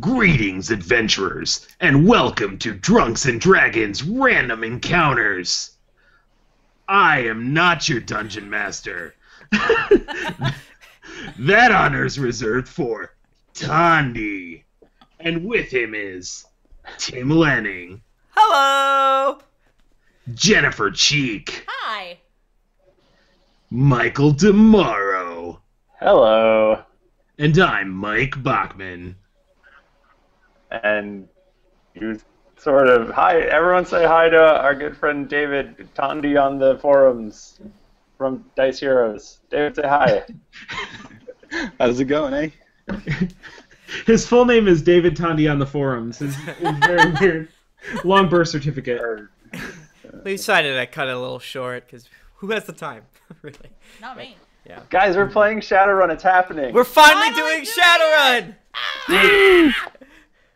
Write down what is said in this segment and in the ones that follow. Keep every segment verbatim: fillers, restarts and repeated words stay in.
Greetings, adventurers, and welcome to Drunks and Dragons Random Encounters. I am not your dungeon master. That honor's reserved for Tondi. And with him is Tim Lanning. Hello! Jennifer Cheek. Hi. Michael DeMauro. Hello. And I'm Mike Bachman. And you sort of, hi, everyone say hi to our good friend David Tondi on the forums from Dice Heroes. David, say hi. How's it going, eh? His full name is David Tondi on the forums. It's, it's very weird. Long birth certificate. We decided I cut it a little short, because who has the time, really? Not me. Yeah. Guys, we're playing Shadowrun. It's happening. We're finally, finally doing, doing Shadowrun!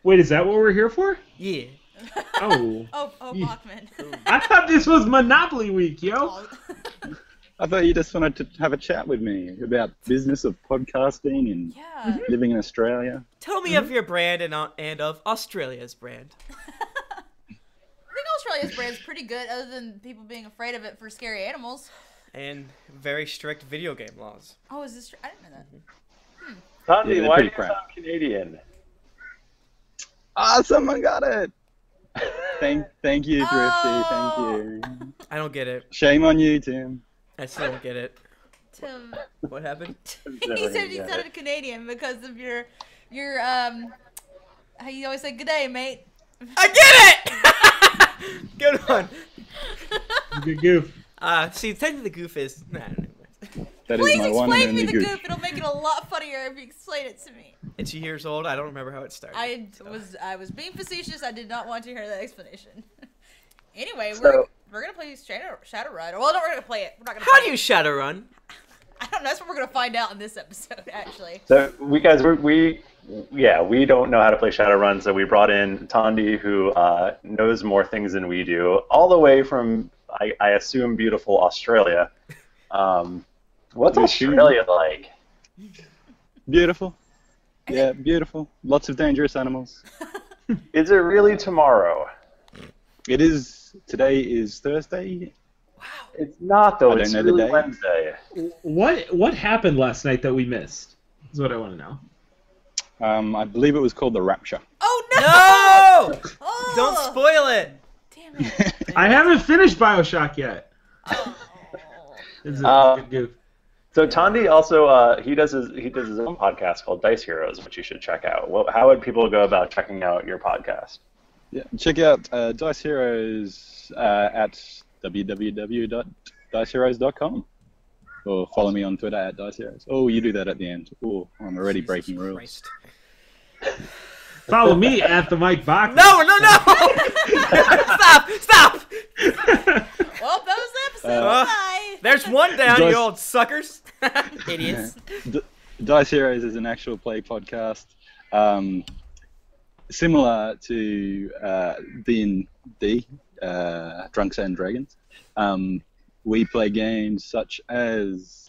Wait, is that what we're here for? Yeah. Oh. oh, oh, Bachman. I thought this was Monopoly week, yo. I thought you just wanted to have a chat with me about business of podcasting and yeah. living in Australia. Tell me mm-hmm. of your brand and and of Australia's brand. I think Australia's brand is pretty good, other than people being afraid of it for scary animals. And very strict video game laws. Oh, is this? I didn't know that. Hmm. Tondi, yeah, why do you sound Canadian? Ah, oh, someone got it! Thank, thank you, Thrifty, oh. thank you. I don't get it. Shame on you, Tim. I still don't get it. Tim. What happened? He said you sounded Canadian because of your, your, um, how you always say, good day, mate. I get it! Good one. Good goof. Uh, see, technically the goof is, nah, that Please is my one explain me the goof. goof. It'll make it a lot funnier if you explain it to me. It's two years old. I don't remember how it started. I so. was I was being facetious. I did not want to hear that explanation. Anyway, so, we're we're gonna play Shadow Shadowrun. Well, no, we're gonna play it. We're not gonna. How do you Shadowrun? I don't know. That's what we're gonna find out in this episode, actually. So we guys, we're, we yeah, we don't know how to play Shadowrun, so we brought in Tondi, who uh, knows more things than we do, all the way from I, I assume beautiful Australia. Um, What's Australia like? Beautiful. Yeah, beautiful. Lots of dangerous animals. Is it really tomorrow? It is. Today is Thursday. Wow. It's not, though. I it's don't know really the day. Wednesday. What, what happened last night that we missed? Is what I want to know. Um, I believe it was called the Rapture. Oh, no! No! Oh. Don't spoil it. Damn it. I haven't finished BioShock yet. Oh. It's a um, good goof. So Tondi also uh, he does his he does his own podcast called Dice Heroes, which you should check out. Well, how would people go about checking out your podcast? Yeah, check out uh, Dice Heroes uh, at w w w dot dice heroes dot com, or follow me on Twitter at Dice Heroes. Oh, you do that at the end. Oh, I'm already Jesus breaking rules. Follow me at the Mike Bach. No, no, no! Stop! Stop! Well, that was the episode. Uh, Bye. There's one down, Dice... you old suckers, idiots. Yeah. Dice Heroes is an actual play podcast, um, similar to uh, D and D, uh, Drunks and Dragons. Um, we play games such as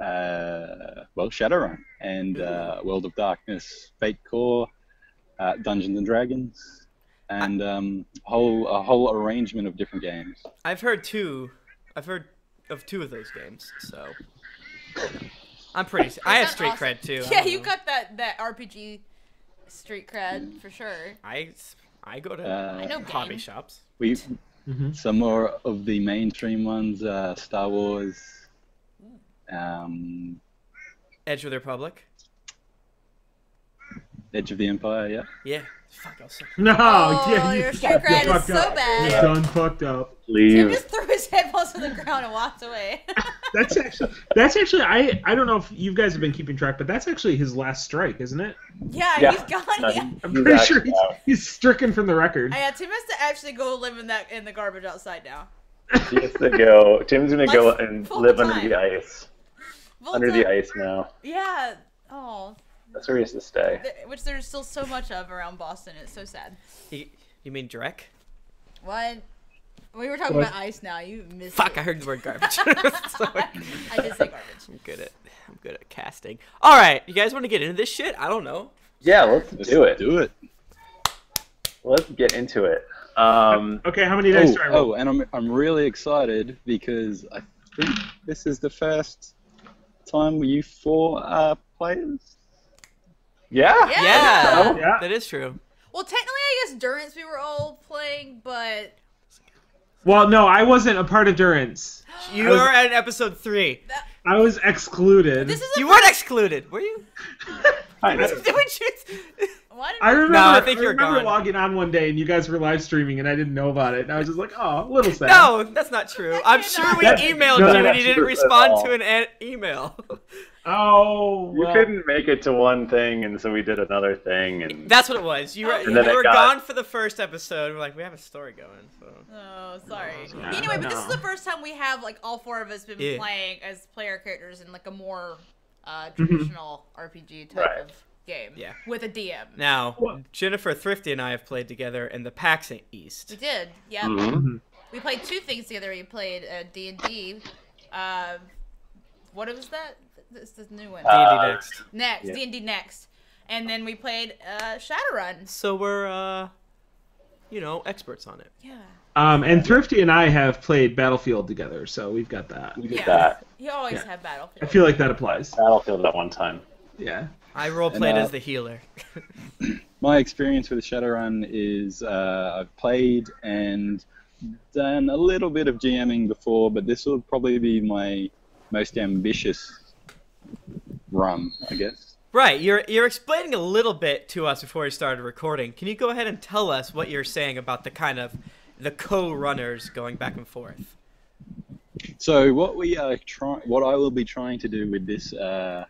uh, well, Shadowrun and uh, World of Darkness, Fate Core, uh, Dungeons and Dragons. And um, whole a whole arrangement of different games. I've heard two. I've heard of two of those games. So I'm pretty. I have street awesome. cred too. Yeah, you know. got that that R P G street cred for sure. I I go to uh, I know hobby game. shops. We mm-hmm. some more of the mainstream ones: uh, Star Wars, um, Edge of the Republic. Edge of the Empire, yeah. Yeah. Fuck, I was so No, oh, yeah, you, your street cred is so up. bad. You're done fucked up. Leave. Tim just threw his headphones to the ground and walked away. that's actually, that's actually, I, I don't know if you guys have been keeping track, but that's actually his last strike, isn't it? Yeah, yeah. he's gone. No, yeah. I'm pretty exactly. sure he's, he's stricken from the record. Yeah, Tim has to actually go live in that in the garbage outside now. He has to go. Tim's gonna like, go and live time. under the ice. Full under time. the ice now. Yeah. Oh. That's where he has to stay. Which there's still so much of around Boston. It's so sad. You, you mean Drek? What? We were talking what? about ice now. You missed Fuck, it. I heard the word garbage. so, I did say garbage. I'm good at, I'm good at casting. All right. You guys want to get into this shit? I don't know. Yeah, let's, let's do it. Do it. Let's get into it. Um, okay, how many dice oh, do I roll? Oh, and I'm I'm really excited because I think this is the first time you four are players. Yeah. Yeah. Yeah. So. yeah. That is true. Well, technically, I guess Durance we were all playing, but. Well, no, I wasn't a part of Durance. You were at episode three. That... I was excluded. This is you part... weren't excluded, were you? I know. Did we choose? Well, I, I remember, no, I think I remember gone. logging on one day and you guys were live streaming and I didn't know about it. And I was just like, oh, a little sad. No, that's not true. I'm sure we emailed no, you and you didn't respond to an e email. Oh, well. You couldn't make it to one thing and so we did another thing. And that's what it was. You were, you were gone for the first episode. We're like, we have a story going. So. Oh, sorry. No, no, anyway, no. but this is the first time we have, like, all four of us been yeah. playing as player characters in, like, a more uh, traditional mm-hmm. R P G type right. of... game yeah. with a D M. Now, Jennifer Thrifty and I have played together in the PAX East. We did, yeah. Mm-hmm. We played two things together. We played uh, D and D. Uh, what was that? This is the new one. Uh, D and D Next. Next, yeah. D and D Next. And then we played uh, Shadowrun. So we're, uh, you know, experts on it. Yeah. Um, and Thrifty and I have played Battlefield together, so we've got that. We did yeah. that. You always yeah. have Battlefield. I feel like that applies. Battlefield at one time. Yeah. I roleplayed uh, as the healer. My experience with Shadowrun is uh, I've played and done a little bit of GMing before, but this will probably be my most ambitious run, I guess. Right. You're, you're explaining a little bit to us before we started recording. Can you go ahead and tell us what you're saying about the kind of the co-runners going back and forth? So what we are trying, what I will be trying to do with this uh,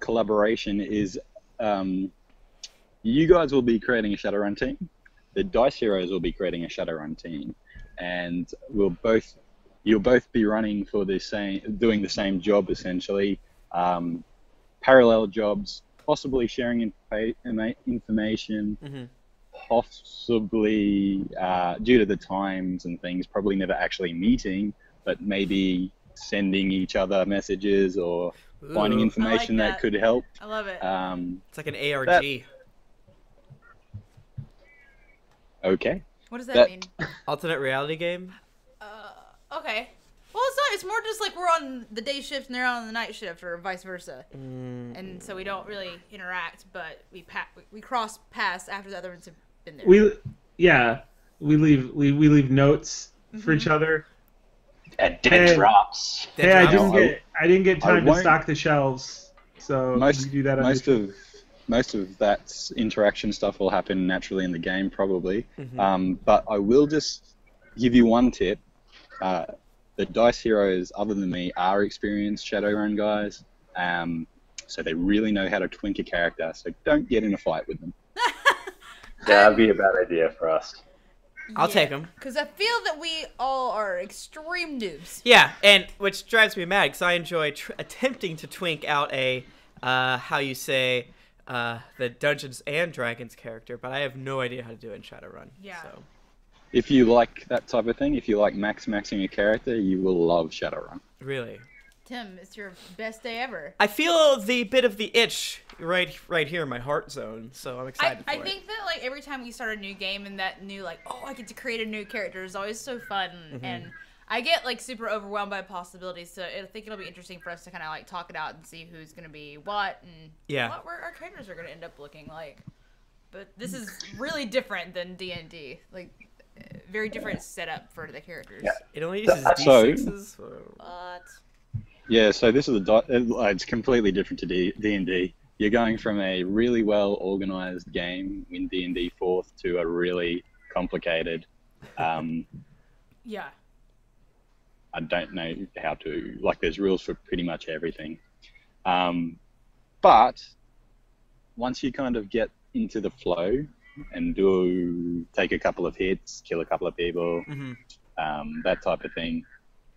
collaboration is um, you guys will be creating a Shadowrun team, the Dice Heroes will be creating a Shadowrun team, and we'll both you'll both be running for the same doing the same job essentially, um, parallel jobs, possibly sharing inf information, mm-hmm. possibly uh, due to the times and things, probably never actually meeting, but maybe sending each other messages or Ooh, finding information like that. that could help. I love it. Um, it's like an A R G. That... Okay. What does that, that mean? Alternate reality game? Uh, okay. Well, it's not. It's more just like we're on the day shift and they're on the night shift, or vice versa. Mm. And so we don't really interact, but we pa we cross paths after the other ones have been there. We yeah, we leave we we leave notes mm-hmm. for each other. At dead hey, drops. Hey, dead I didn't get I didn't get time to stock the shelves, so most you do that. Most of most of that interaction stuff will happen naturally in the game, probably. Mm-hmm. um, but I will just give you one tip: uh, the Dice Heroes, other than me, are experienced Shadowrun guys, um, so they really know how to twink a character. So don't get in a fight with them. That'd be a bad idea for us. I'll yeah, take them. Because I feel that we all are extreme noobs. Yeah, and which drives me mad because I enjoy tr attempting to twink out a, uh, how you say, uh, the Dungeons and Dragons character, but I have no idea how to do it in Shadowrun. Yeah. So. If you like that type of thing, if you like max-maxing a character, you will love Shadowrun. Really? Tim, it's your best day ever. I feel the bit of the itch right right here in my heart zone, so I'm excited I, for I it. I think that like every time we start a new game and that new like, oh, I get to create a new character is always so fun, mm-hmm. and I get like super overwhelmed by possibilities, so I think it'll be interesting for us to kind of like talk it out and see who's going to be what and yeah. what our characters are going to end up looking like. But this is really different than D and D, like very different setup for the characters. Yeah. It only uses D sixes. What? Yeah, so this is a it's completely different to D and D. You're going from a really well organized game in D and D fourth to a really complicated. Um, yeah. I don't know how to like. There's rules for pretty much everything, um, but once you kind of get into the flow and do take a couple of hits, kill a couple of people, mm-hmm. um, that type of thing,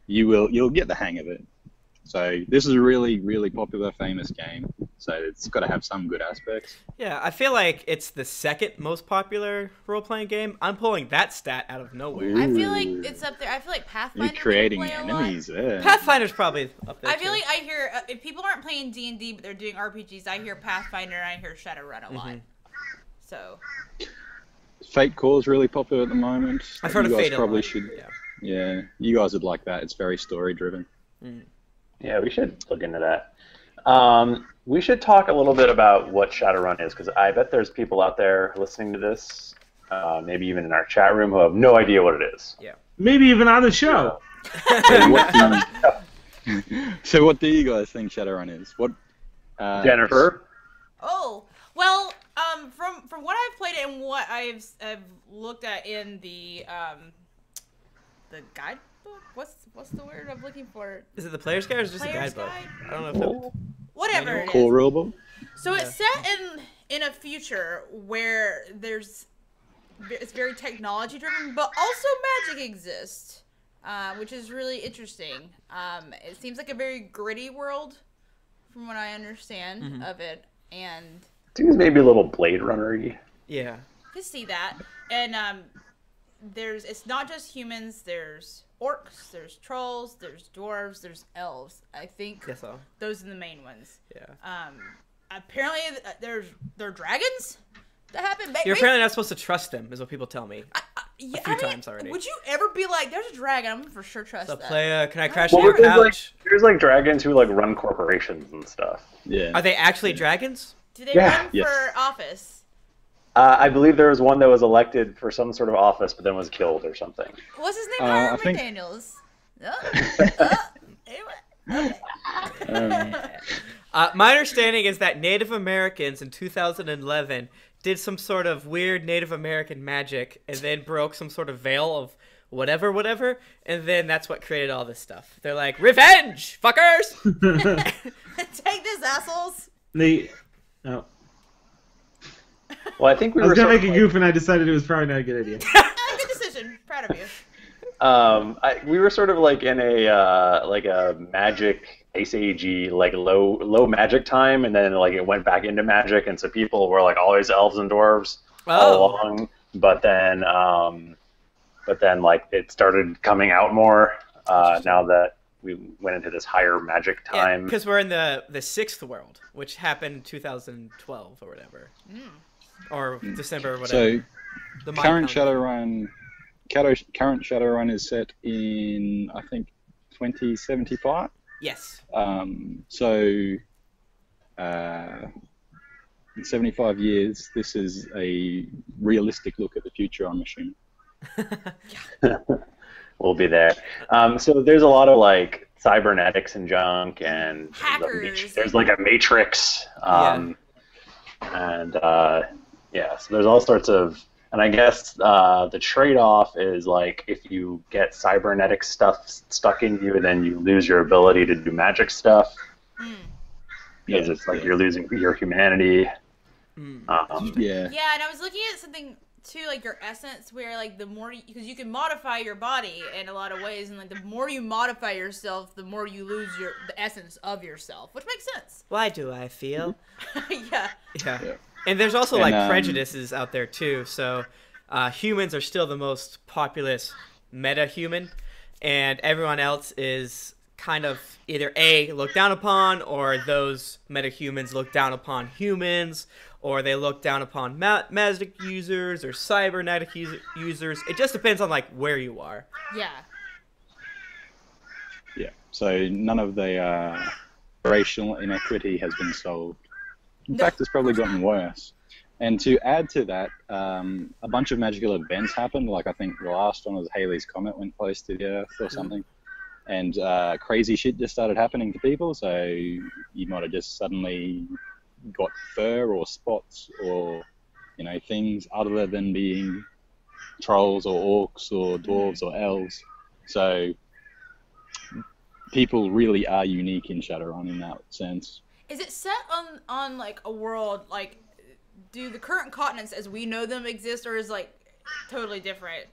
you will you'll get the hang of it. So this is a really, really popular, famous game. So it's got to have some good aspects. Yeah, I feel like it's the second most popular role-playing game. I'm pulling that stat out of nowhere. Ooh. I feel like it's up there. I feel like Pathfinder. You're creating enemies there. Pathfinder's probably up there. I feel too. like I hear, uh, if people aren't playing D and D but they're doing R P Gs, I hear Pathfinder and I hear Shadowrun a lot. Mm-hmm. So. Fate Core is really popular at the moment. I've heard you of guys Fate probably should. Yeah. yeah, you guys would like that. It's very story-driven. Mm. Yeah, we should look into that. Um, we should talk a little bit about what Shadowrun is, because I bet there's people out there listening to this, uh, maybe even in our chat room, who have no idea what it is. Yeah. Maybe even on the show. Yeah. what you, so what do you guys think Shadowrun is? What? Uh, Jennifer? Oh, well, um, from, from what I've played and what I've, I've looked at in the, um, the guide. What's what's the word I'm looking for? Is it the player's guide or is it just a guidebook? Guide? I don't know if that... Whatever it is. Cool rulebook. So yeah. It's set in in a future where there's it's very technology driven, but also magic exists, uh, which is really interesting. Um, it seems like a very gritty world, from what I understand mm-hmm. of it, and it seems maybe a little Blade Runner-y. Yeah, you see that, and um, there's it's not just humans. There's orcs, there's trolls, there's dwarves, there's elves. I think yes, so. Those are the main ones. Yeah. Um, apparently, there's there are dragons that happen. You're apparently not supposed to trust them, is what people tell me. I, I, yeah, a few I mean, times already. Would you ever be like, there's a dragon, I'm for sure trust so that. Play, uh, can I crash well, your there's couch? Like, there's like dragons who like run corporations and stuff. Yeah. Are they actually yeah. dragons? Do they yeah. run yes. for office? Uh, I believe there was one that was elected for some sort of office, but then was killed or something. What's his name? Harold uh, McDaniels. Think... Oh, oh, um... uh, my understanding is that Native Americans in two thousand eleven did some sort of weird Native American magic and then broke some sort of veil of whatever, whatever, and then that's what created all this stuff. They're like, revenge, fuckers! Take this, assholes! The... Oh. Well, I think we I was were gonna make a goof, like, and I decided it was probably not a good idea. Good decision. Proud of you. Um, I, we were sort of like in a uh, like a magic Ice Agey, like low low magic time, and then like it went back into magic, and so people were like always elves and dwarves oh. all along. But then, um, but then like it started coming out more uh, now that we went into this higher magic time. Because yeah, we're in the the sixth world, which happened in two thousand twelve or whatever. Mm. Or December or whatever. So the current Shadowrun, current Shadowrun is set in, I think, twenty seventy-five? Yes. Um, so uh, in seventy-five years, this is a realistic look at the future, I'm assuming. We'll be there. Um, so there's a lot of, like, cybernetics and junk, and hackers. There's, like, a matrix. Um, yeah. And... Uh, Yeah, so there's all sorts of, and I guess uh, the trade-off is like if you get cybernetic stuff stuck in you, then you lose your ability to do magic stuff. Mm. Because yeah, it's like yeah. you're losing your humanity. Mm. Um, yeah. Yeah, and I was looking at something too, like your essence, where like the more, because you can modify your body in a lot of ways, and like the more you modify yourself, the more you lose your the essence of yourself, which makes sense. Why do I feel? yeah. Yeah. yeah. And there's also, like, and, um, prejudices out there, too. So uh, humans are still the most populous meta-human, and everyone else is kind of either, A, looked down upon, or those meta-humans look down upon humans, or they look down upon ma magic users or cybernetic us users. It just depends on, like, where you are. Yeah. Yeah. So none of the uh, racial inequity has been solved. In fact, it's probably gotten worse. And to add to that, um, a bunch of magical events happened. Like, I think the last one was Halley's Comet went close to the Earth or something. And uh, crazy shit just started happening to people. So you might have just suddenly got fur or spots or, you know, things other than being trolls or orcs or dwarves or elves. So people really are unique in Shadowrun in that sense. Is it set on, on, like, a world, like, do the current continents as we know them exist, or is, like, totally different?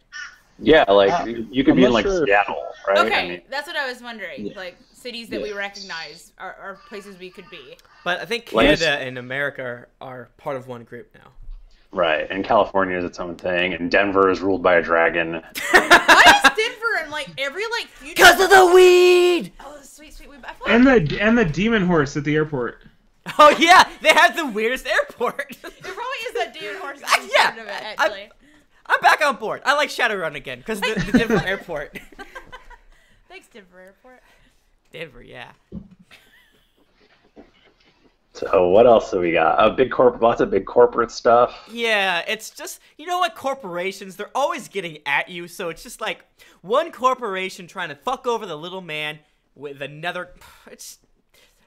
Yeah, like, uh, you could I'm be in, like, sure. Seattle, right? Okay, I mean, that's what I was wondering. Yeah. Like, cities that yes. we recognize are, are places we could be. But I think Canada well, and America are, are part of one group now. Right, and California is its own thing, and Denver is ruled by a dragon. Why is Denver in like every like future? Because of the weed. Oh, sweet, sweet weed. Like... And the and the demon horse at the airport. Oh yeah, they have the weirdest airport. It probably is that demon horse. I, yeah, of it, actually. I, I'm back on board. I like Shadowrun again because the, the Denver airport. Thanks, Denver airport. Denver, yeah. So what else do we got? A big corp, lots of big corporate stuff. Yeah, it's just, you know what, corporations, they're always getting at you. So it's just like one corporation trying to fuck over the little man with another. It's,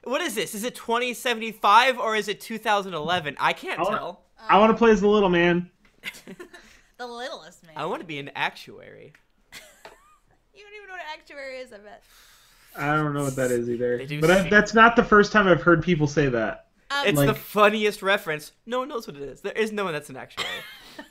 what is this? Is it twenty seventy-five or is it two thousand eleven? I can't I wanna, tell. Um, I want to play as the little man. The littlest man. I want to be an actuary. You don't even know what an actuary is, I bet. I don't know what that is either. But I, that's not the first time I've heard people say that. Um, it's like, the funniest reference. No one knows what it is. There is no one that's an actuary.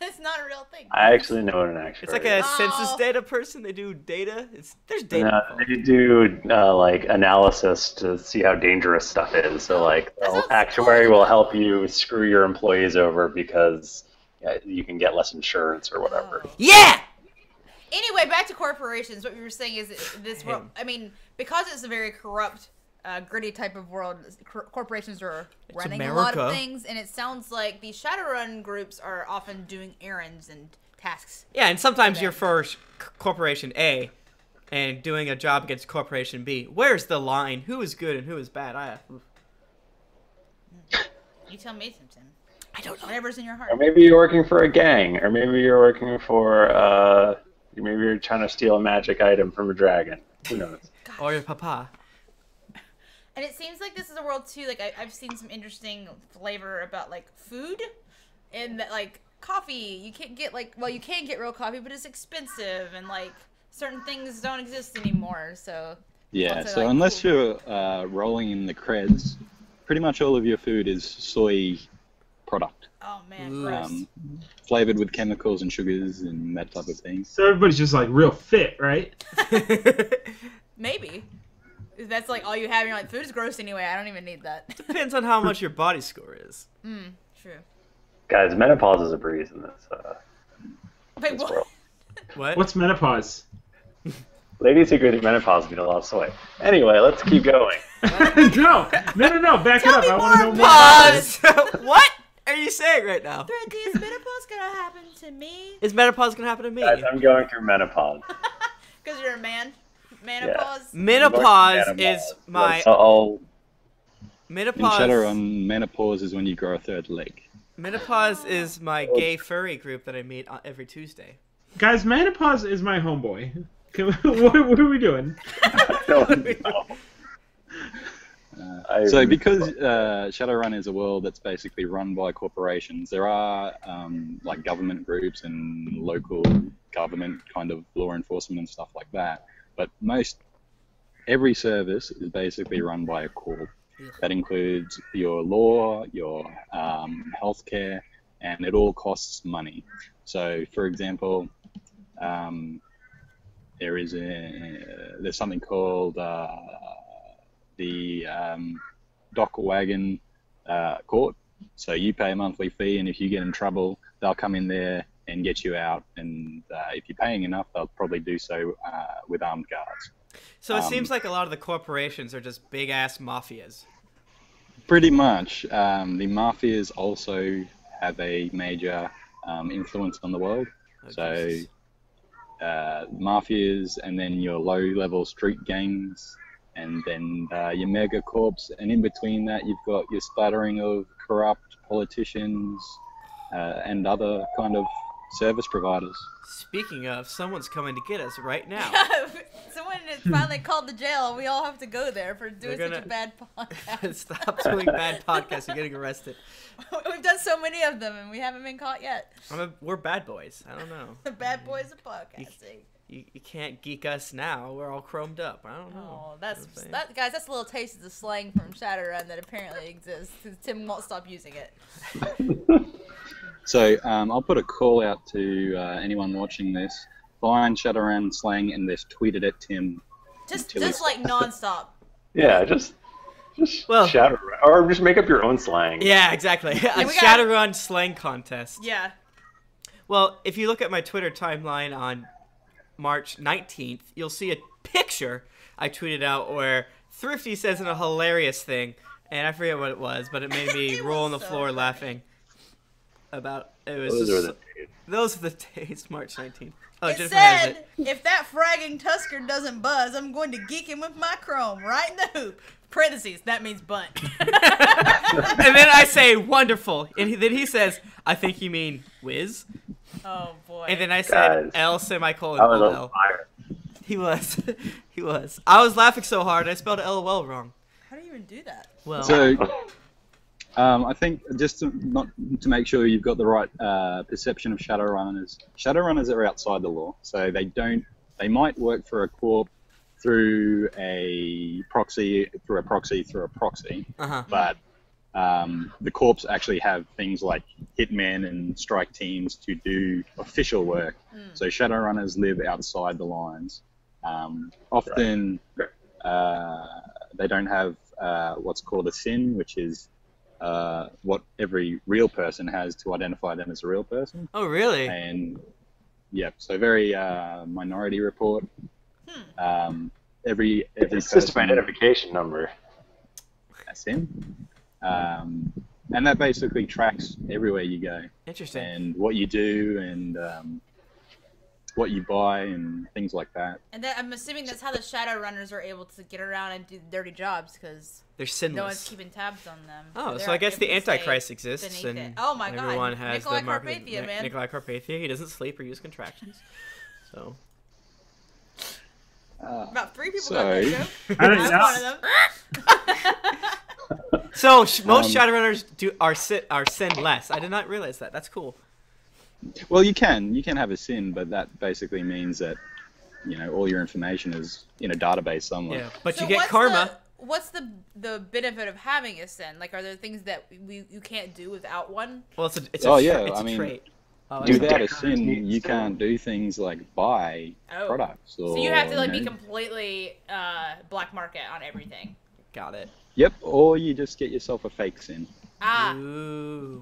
It's not a real thing. I actually know what an actuary is. It's like a oh. census data person. They do data. It's, there's data. No, they do uh, like analysis to see how dangerous stuff is. So like the actuary cool. will help you screw your employees over because yeah, you can get less insurance or whatever. Oh. Yeah! Anyway, back to corporations. What we were saying is this world, I mean, because it's a very corrupt, uh, gritty type of world, cor corporations are running a lot of things, and it sounds like these Shadowrun groups are often doing errands and tasks. Yeah, and sometimes you're for Corporation A and doing a job against Corporation B. Where's the line? Who is good and who is bad? I, you tell me, Simpson. I don't know. Whatever's in your heart. Or maybe you're working for a gang, or maybe you're working for... Uh... Maybe you're trying to steal a magic item from a dragon. Who knows? Or your papa. And it seems like this is a world, too. Like, I, I've seen some interesting flavor about, like, food and, like, coffee. You can't get, like, well, you can get real coffee, but it's expensive. And, like, certain things don't exist anymore. So, yeah. So, like, unless you're uh, rolling in the creds, pretty much all of your food is soy product. Oh man, um, flavored with chemicals and sugars and that type of thing. So everybody's just like real fit, right? Maybe. If that's like all you have, you're like, food is gross anyway, I don't even need that. Depends on how much your body score is. Mm, true. Guys, menopause is a breeze in this, uh, Wait, this what? world. What? What's menopause? Ladies who go through menopause need a lot of soy. Anyway, let's keep going. no, no, no, no, back Tell it up. Me I want to know more about it. What? What are you saying right now? Thread, is menopause gonna happen to me? Is menopause gonna happen to me? Guys, I'm going through menopause. Because you're a man. Menopause. Yeah. Menopause is my. Uh oh. Menopause. In Shadowrun, menopause is when you grow a third leg. Menopause is my gay furry group that I meet every Tuesday. Guys, menopause is my homeboy. what, what are we doing? I don't know. Uh, so because uh, Shadowrun is a world that's basically run by corporations, there are um, like government groups and local government kind of law enforcement and stuff like that. But most, every service is basically run by a corp. That includes your law, your um, healthcare, and it all costs money. So, for example, um, there is a there's something called uh, the um, dock wagon uh, court. So you pay a monthly fee, and if you get in trouble, they'll come in there and get you out. And uh, if you're paying enough, they'll probably do so uh, with armed guards. So it um, seems like a lot of the corporations are just big-ass mafias. Pretty much. Um, the mafias also have a major um, influence on the world. Oh, so uh, mafias, and then your low-level street gangs, and then uh, your mega corps, and in between that you've got your splattering of corrupt politicians uh, and other kind of service providers. Speaking of, someone's coming to get us right now. Someone has finally called the jail, and we all have to go there for doing gonna... such a bad podcast. Stop doing bad podcasts, you're getting arrested. We've done so many of them, and we haven't been caught yet. I'm a, we're bad boys, I don't know. The bad boys of podcasting. You, you can't geek us now. We're all chromed up. I don't know. Oh, that's you know that, guys. That's a little taste of the slang from Shadowrun that apparently exists because Tim won't stop using it. So um, I'll put a call out to uh, anyone watching this. Find Shadowrun slang and just tweet it at Tim. Just, just like nonstop. Yeah, just just well, Shadowrun, or just make up your own slang. Yeah, exactly. A Shadowrun slang contest. Yeah. Well, if you look at my Twitter timeline on March nineteenth, you'll see a picture I tweeted out where Thrifty says in a hilarious thing, and I forget what it was, but it made me it roll on the so floor funny. laughing. About it was those, just, are the those are the days, March nineteenth. Oh, it Jennifer said, it. if that fragging Tusker doesn't buzz, I'm going to geek him with my chrome right in the hoop. Parentheses, that means butt. And then I say, wonderful. And he, then he says, I think you mean whiz. Oh, boy. And then I said, Guys, L semicolon I was L. Fire. He was. He was. I was laughing so hard, I spelled L O L wrong. How do you even do that? Well... So, Um, I think just to, not to make sure you've got the right uh, perception of Shadowrunners. Shadowrunners are outside the law, so they don't. They might work for a corp through a proxy, through a proxy, through a proxy. Uh-huh. But um, the corps actually have things like hitmen and strike teams to do official work. Mm. So Shadowrunners live outside the lines. Um, often right. uh, they don't have uh, what's called a S I N, which is Uh, what every real person has to identify them as a real person. Oh, really? And yeah, so very uh, minority report. Hmm. Um, every every it's just an identification number. That's him. Um, and that basically tracks everywhere you go. Interesting. And what you do, and um, what you buy, and things like that. And that, I'm assuming that's how the Shadowrunners are able to get around and do dirty jobs, because they're sinless. No one's keeping tabs on them. Oh, so I guess the Antichrist exists, and oh my God, everyone has Nikolai the mark Carpathia, of, man. Nikolai Carpathia. He doesn't sleep or use contractions. So uh, about three people so... got that joke. I don't know. One of them. So most um, Shadowrunners do are sit are sinless. I did not realize that. That's cool. Well, you can. You can have a S I N, but that basically means that, you know, all your information is in a database somewhere. Yeah, but so you get karma. The, what's the the benefit of having a S I N? Like, are there things that we, you can't do without one? Well, it's a, it's oh, a, yeah, it's I a mean, trait. Oh, without a S I N, you can't do things like buy oh. products. Or, so you have to, like, you know, be completely uh, black market on everything. Got it. Yep, or you just get yourself a fake S I N. Ah. Ooh.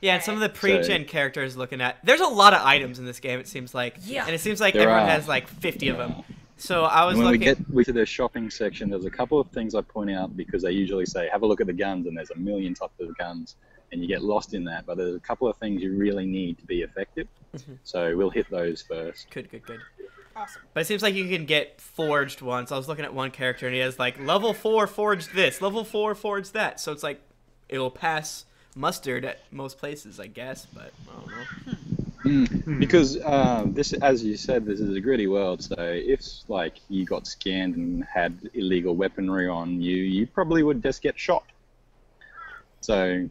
Yeah, and some of the pre-gen so, characters looking at... There's a lot of items in this game, it seems like. Yeah. And it seems like everyone are, has like fifty yeah. of them. So I was when looking... When we get to the shopping section, there's a couple of things I point out because they usually say, have a look at the guns, and there's a million types of guns, and you get lost in that. But there's a couple of things you really need to be effective. Mm-hmm. So we'll hit those first. Good, good, good. Awesome. But it seems like you can get forged ones. I was looking at one character, and he has like, level four forged this, level four forged that. So it's like... It'll pass mustard at most places, I guess, but I don't know. Mm, because uh, this, as you said, this is a gritty world. So if like you got scanned and had illegal weaponry on you, you probably would just get shot. So.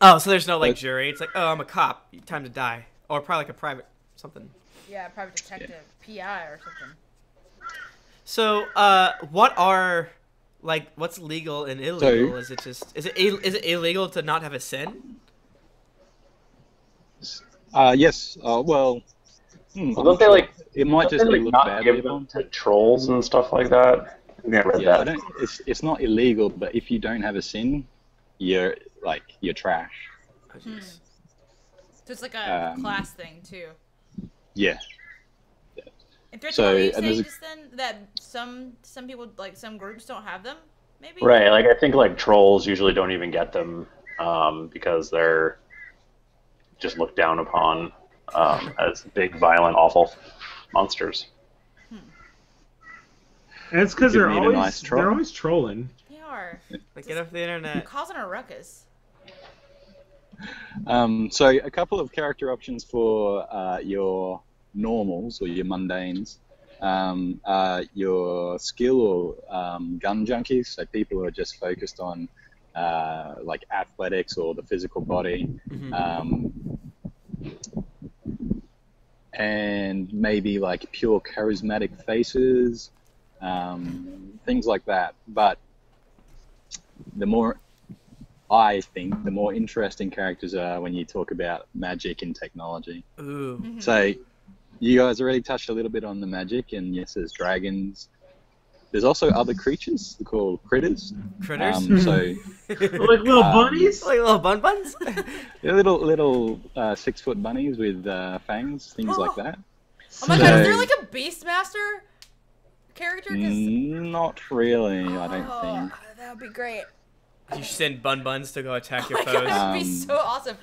Oh, so there's no like jury. It's like, oh, I'm a cop. Time to die, or probably like a private something. Yeah, a private detective, yeah. P I or something. So, uh, what are Like, what's legal and illegal? So, is it just is it is it illegal to not have a S I N? Uh, yes. Uh, well, hmm, well, don't they like it might just like, look not bad give them to trolls and stuff like that? Yeah, yeah, that. It's it's not illegal, but if you don't have a S I N, you're like you're trash. Hmm. So it's like a um, class thing too. Yeah. And so, you and saying just then that some some people like some groups don't have them, maybe. Right, like I think like trolls usually don't even get them um, because they're just looked down upon um, as big, violent, awful monsters. Hmm. And it's because they're always nice troll. they're always trolling. They are. Like, get off the internet. Causing a ruckus. Um, so a couple of character options for uh, your normals, or your mundanes, um, uh, your skill or um, gun junkies, so people who are just focused on uh, like athletics or the physical body, mm-hmm. um, and maybe like pure charismatic faces, um, things like that. But the more, I think, the more interesting characters are when you talk about magic and technology. Ooh. Mm-hmm. So you guys already touched a little bit on the magic, and yes, there's dragons, There's also other creatures called critters. Critters? Um, so, like little um, bunnies? Like little bun buns? Yeah, little little uh, six foot bunnies with uh, fangs, things oh. like that. Oh my so, god, is there like a Beastmaster character? Not really, oh, I don't think. Oh, that would be great. You should send bun buns to go attack oh your foes. God, that would be um, so awesome.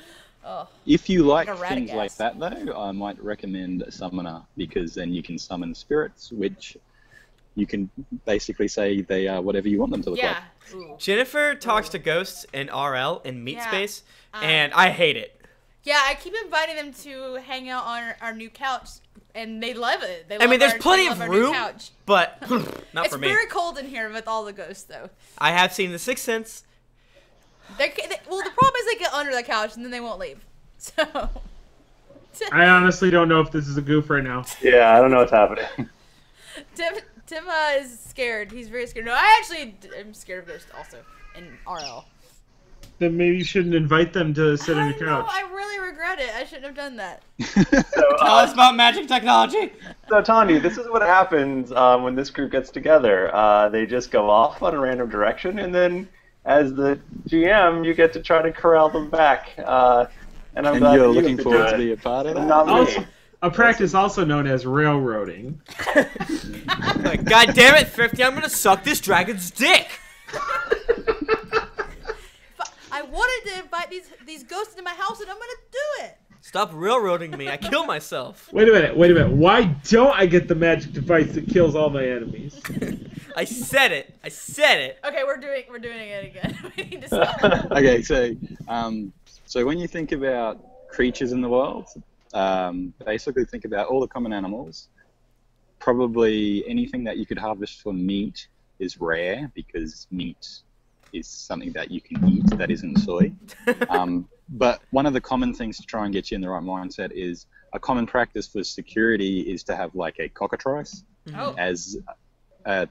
Oh, if you like things like that though, I might recommend a summoner, because then you can summon spirits, which you can basically say they are whatever you want them to look yeah. like. Ooh. Jennifer talks Ooh. to ghosts in R L in Meat yeah. Space, um, and I hate it. Yeah, I keep inviting them to hang out on our, our new couch, and they love it. They love I mean, there's our, plenty of room, but not for me. It's very cold in here with all the ghosts, though. I have seen The Sixth Sense. They, well, the problem is they get under the couch and then they won't leave. So I honestly don't know if this is a goof right now. Yeah, I don't know what's happening. Tim, Tim uh, is scared. He's very scared. No, I actually am scared of ghosts also in R L. Then maybe you shouldn't invite them to sit on the couch. No, I really regret it. I shouldn't have done that. So, uh, tell us about magic technology. So, Tondi, this is what happens um, when this group gets together. Uh, they just go off on a random direction, and then as the G M, you get to try to corral them back. Uh, and I'm and glad you're that looking you forward to be a part of that. Also, a practice also known as railroading. Like, God damn it, Thrifty, I'm going to suck this dragon's dick. I wanted to invite these, these ghosts into my house, and I'm going to do it. Stop railroading me. I kill myself. Wait a minute. Wait a minute. Why don't I get the magic device that kills all my enemies? I said it. I said it. Okay, we're doing we're doing it again. We need to stop. Okay, so um, so when you think about creatures in the world, um, basically think about all the common animals. Probably anything that you could harvest for meat is rare, because meat is something that you can eat that isn't soy. Um, but one of the common things to try and get you in the right mindset is a common practice for security is to have like a cockatrice oh. as a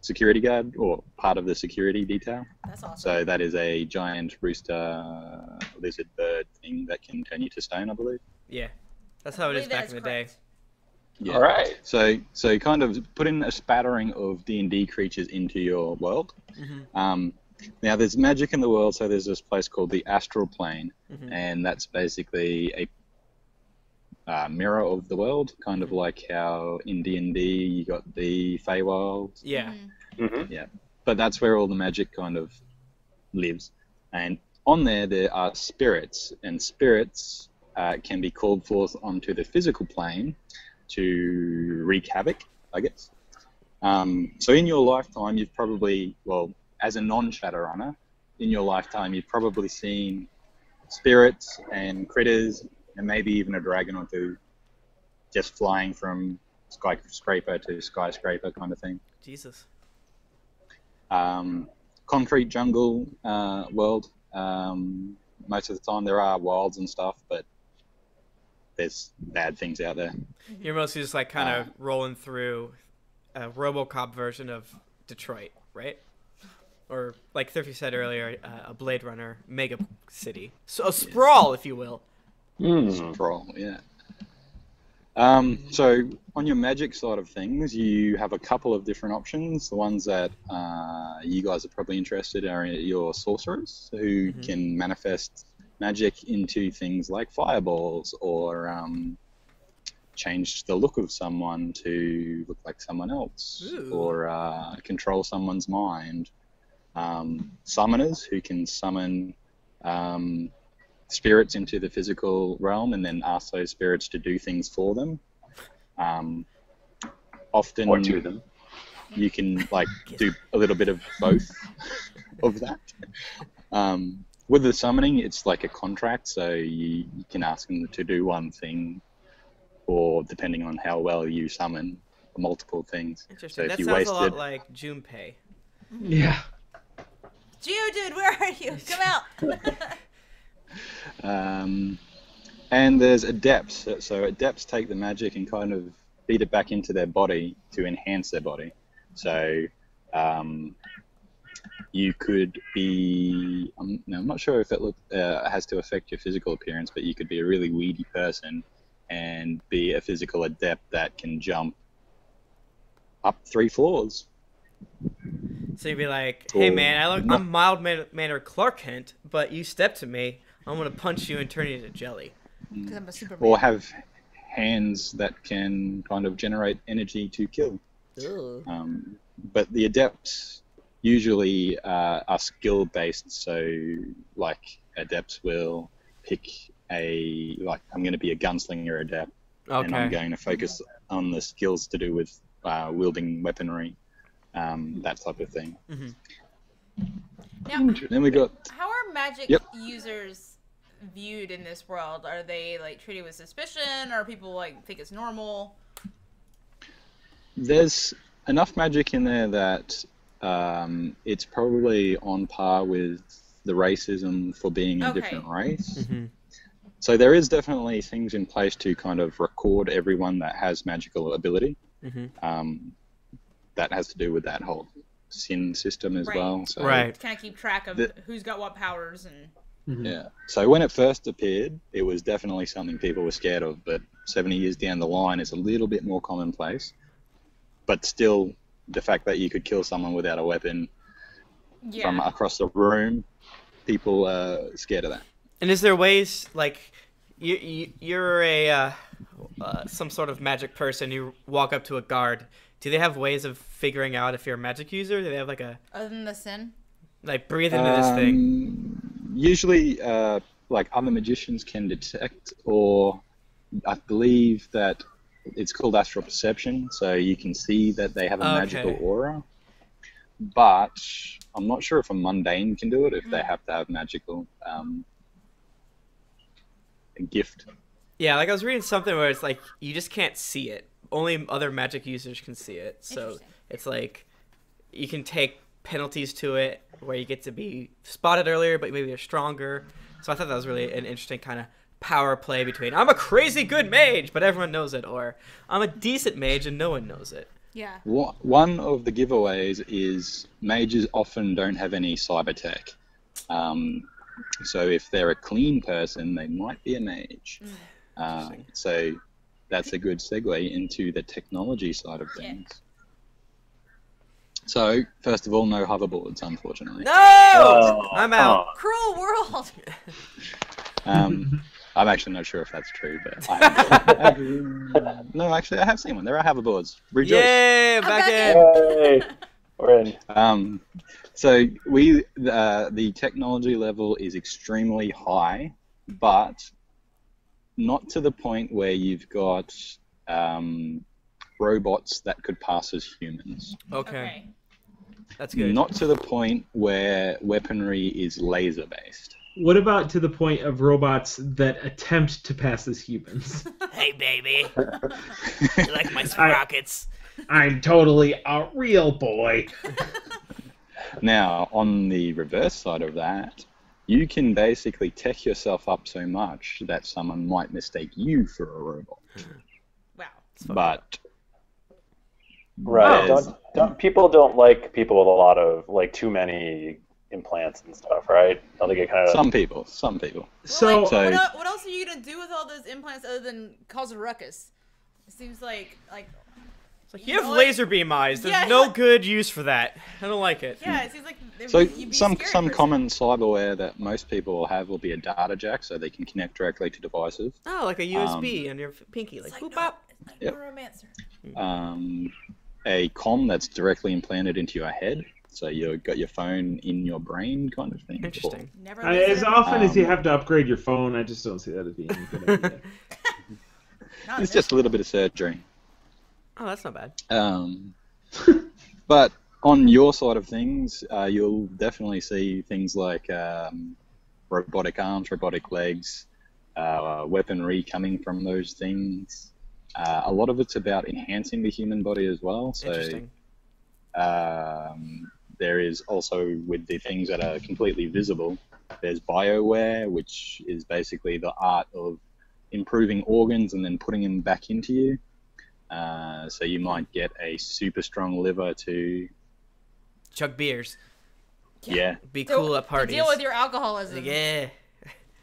security guard or part of the security detail. That's awesome. So that is a giant rooster lizard bird thing that can turn you to stone, I believe. Yeah, that's how it is back in the day. Yeah. All right. So so kind of put in a spattering of D and D creatures into your world. Mm-hmm. Um, now, there's magic in the world, so there's this place called the astral plane, mm-hmm. and that's basically a uh, mirror of the world, kind of like how in D and D you got the Feywild. Yeah. Mm-hmm. Yeah. But that's where all the magic kind of lives. And on there, there are spirits, and spirits uh, can be called forth onto the physical plane to wreak havoc, I guess. Um, so in your lifetime, you've probably, well... as a non-Shadowrunner, in your lifetime, you've probably seen spirits and critters, and maybe even a dragon or two, just flying from skyscraper to skyscraper, kind of thing. Jesus. Um, concrete jungle uh, world. Um, most of the time, there are wilds and stuff, but there's bad things out there. You're mostly just like kind of uh, rolling through a Robocop version of Detroit, right? Or, like Thrifty said earlier, uh, a Blade Runner mega city. So a sprawl, if you will. Mm. Sprawl, yeah. Um, so, on your magic side of things, you have a couple of different options. The ones that uh, you guys are probably interested in are your sorcerers, who mm-hmm. can manifest magic into things like fireballs, or um, change the look of someone to look like someone else, Ooh. or uh, control someone's mind. Um, summoners who can summon um, spirits into the physical realm and then ask those spirits to do things for them. Um, often or to them. You can like do a little bit of both of that. Um, with the summoning, it's like a contract, so you, you can ask them to do one thing, or depending on how well you summon, multiple things. Interesting. So if that you sounds wasted, a lot like Junpei. Yeah. Geodude, where are you? Come out! um, and there's adepts. So adepts take the magic and kind of feed it back into their body to enhance their body. So um, you could be... I'm, no, I'm not sure if it look, uh, has to affect your physical appearance, but you could be a really weedy person and be a physical adept that can jump up three floors. So you'd be like, hey man, I look, I'm mild-mannered Clark Kent, but you step to me, I'm going to punch you and turn you to jelly. Because I'm a Superman. Or have hands that can kind of generate energy to kill. Um, but the adepts usually uh, are skill-based, so like adepts will pick a, like I'm going to be a gunslinger adept, okay. and I'm going to focus on the skills to do with uh, wielding weaponry. Um, that type of thing. Mm-hmm. Now, then we got. How are magic yep. users viewed in this world? Are they like treated with suspicion, or people like think it's normal? There's enough magic in there that um, it's probably on par with the racism for being a okay. different race. Mm-hmm. So there is definitely things in place to kind of record everyone that has magical ability. Mm-hmm. Um, that has to do with that whole sin system as right. well. So right. Kind of keep track of the, who's got what powers and. Mm-hmm. Yeah. So when it first appeared, it was definitely something people were scared of. But seventy years down the line, it's a little bit more commonplace. But still, the fact that you could kill someone without a weapon yeah. from across the room, people are scared of that. And is there ways like you, you you're a uh, uh, some sort of magic person? You walk up to a guard. Do they have ways of figuring out if you're a magic user? Do they have like a... Other than the sin? Like, breathe into um, this thing. Usually, uh, like, other magicians can detect, or I believe that it's called astral perception, so you can see that they have a okay. magical aura. But I'm not sure if a mundane can do it, if mm. they have to have magical um, a gift. Yeah, like, I was reading something where it's like, you just can't see it. Only other magic users can see it, so it's like you can take penalties to it where you get to be spotted earlier, but maybe you're stronger. So I thought that was really an interesting kind of power play between I'm a crazy good mage, but everyone knows it, or I'm a decent mage and no one knows it. Yeah. One of the giveaways is mages often don't have any cyber tech. Um, so if they're a clean person, they might be a mage. Uh, so... That's a good segue into the technology side of things. Yeah. So, first of all, no hoverboards, unfortunately. No! Oh, I'm out. Oh. Cruel world! um, I'm actually not sure if that's true, but I haven't. No, actually, I have seen one. There are hoverboards. Rejoice. Yay! Back in! Yay. We're in. Um, so, we, uh, the technology level is extremely high, but... Not to the point where you've got um, robots that could pass as humans. Okay. That's good. Not to the point where weaponry is laser-based. What about to the point of robots that attempt to pass as humans? Hey, baby. You like my sprockets? I, I'm totally a real boy. Now, on the reverse side of that... You can basically tech yourself up so much that someone might mistake you for a robot. Wow. But right, don't, don't, people don't like people with a lot of like too many implants and stuff, right? Don't they get kind of some people, some people. Well, so, like, so what, what else are you gonna do with all those implants other than cause a ruckus? It seems like like. Like, you, you have laser beam eyes. There's yeah, no good use for that. I don't like it. Yeah, it seems like so you'd be some some person. Common cyberware that most people will have will be a data jack, so they can connect directly to devices. Oh, like a U S B um, on your pinky, like, like boop bop. No, like yep. Neuromancer. Um, a comm that's directly implanted into your head, so you've got your phone in your brain, kind of thing. Interesting. Or, Never. I, as often um, as you have to upgrade your phone, I just don't see that as being a good idea. It's just a little bit of surgery. Oh, that's not bad. Um, but on your side of things, uh, you'll definitely see things like um, robotic arms, robotic legs, uh, weaponry coming from those things. Uh, a lot of it's about enhancing the human body as well. So, interesting. Um, there is also, with the things that are completely visible, there's BioWare, which is basically the art of improving organs and then putting them back into you. Uh, so you might get a super strong liver to chug beers. Yeah. yeah. Be cool to, at parties. To deal with your alcoholism. Yeah.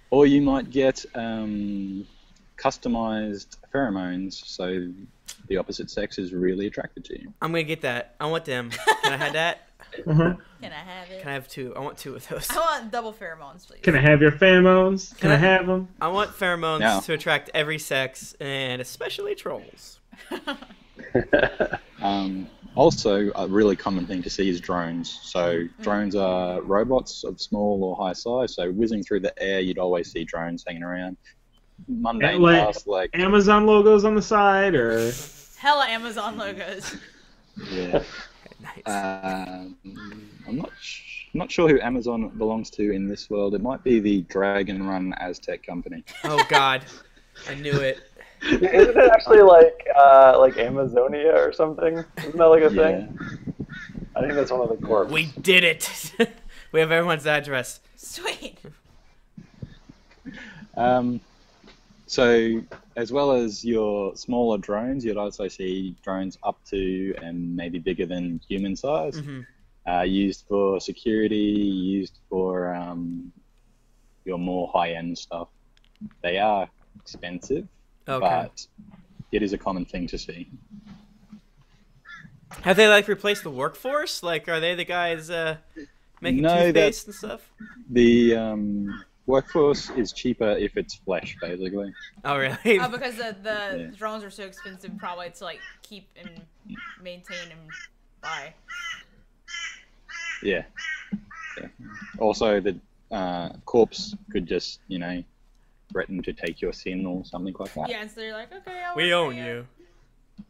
Or you might get um, customized pheromones. So the opposite sex is really attracted to you. I'm gonna get that. I want them. Can I have that? Mm-hmm. Can I have it? Can I have two? I want two of those. I want double pheromones, please. Can I have your pheromones? Can I, I have them? I want pheromones no. to attract every sex, and especially trolls. um, also, a really common thing to see is drones. So mm-hmm. drones are robots of small or high size. So whizzing through the air, you'd always see drones hanging around. Mundane like, tasks like Amazon logos on the side, or hella Amazon logos. Yeah. Nice. Uh, I'm not sh not sure who Amazon belongs to in this world. It might be the Dragon Run Aztec company. Oh God, I knew it. Isn't it actually like uh, like Amazonia or something? Isn't that like a yeah. thing? I think that's one of the corps. We did it. We have everyone's address. Sweet. Um. So, as well as your smaller drones, you'd also see drones up to and maybe bigger than human size, mm-hmm. uh, used for security, used for um, your more high-end stuff. They are expensive, okay. but it is a common thing to see. Have they, like, replaced the workforce? Like, are they the guys uh, making no, toothpaste and stuff? The... Um, workforce is cheaper if it's flesh, basically. Oh, really? Oh, because the, the yeah. drones are so expensive, probably, to, like, keep and maintain and buy. Yeah. yeah. Also, the uh, corpse could just, you know, threaten to take your sin or something like that. Yeah, and so they're like, okay, I'll we own you. It.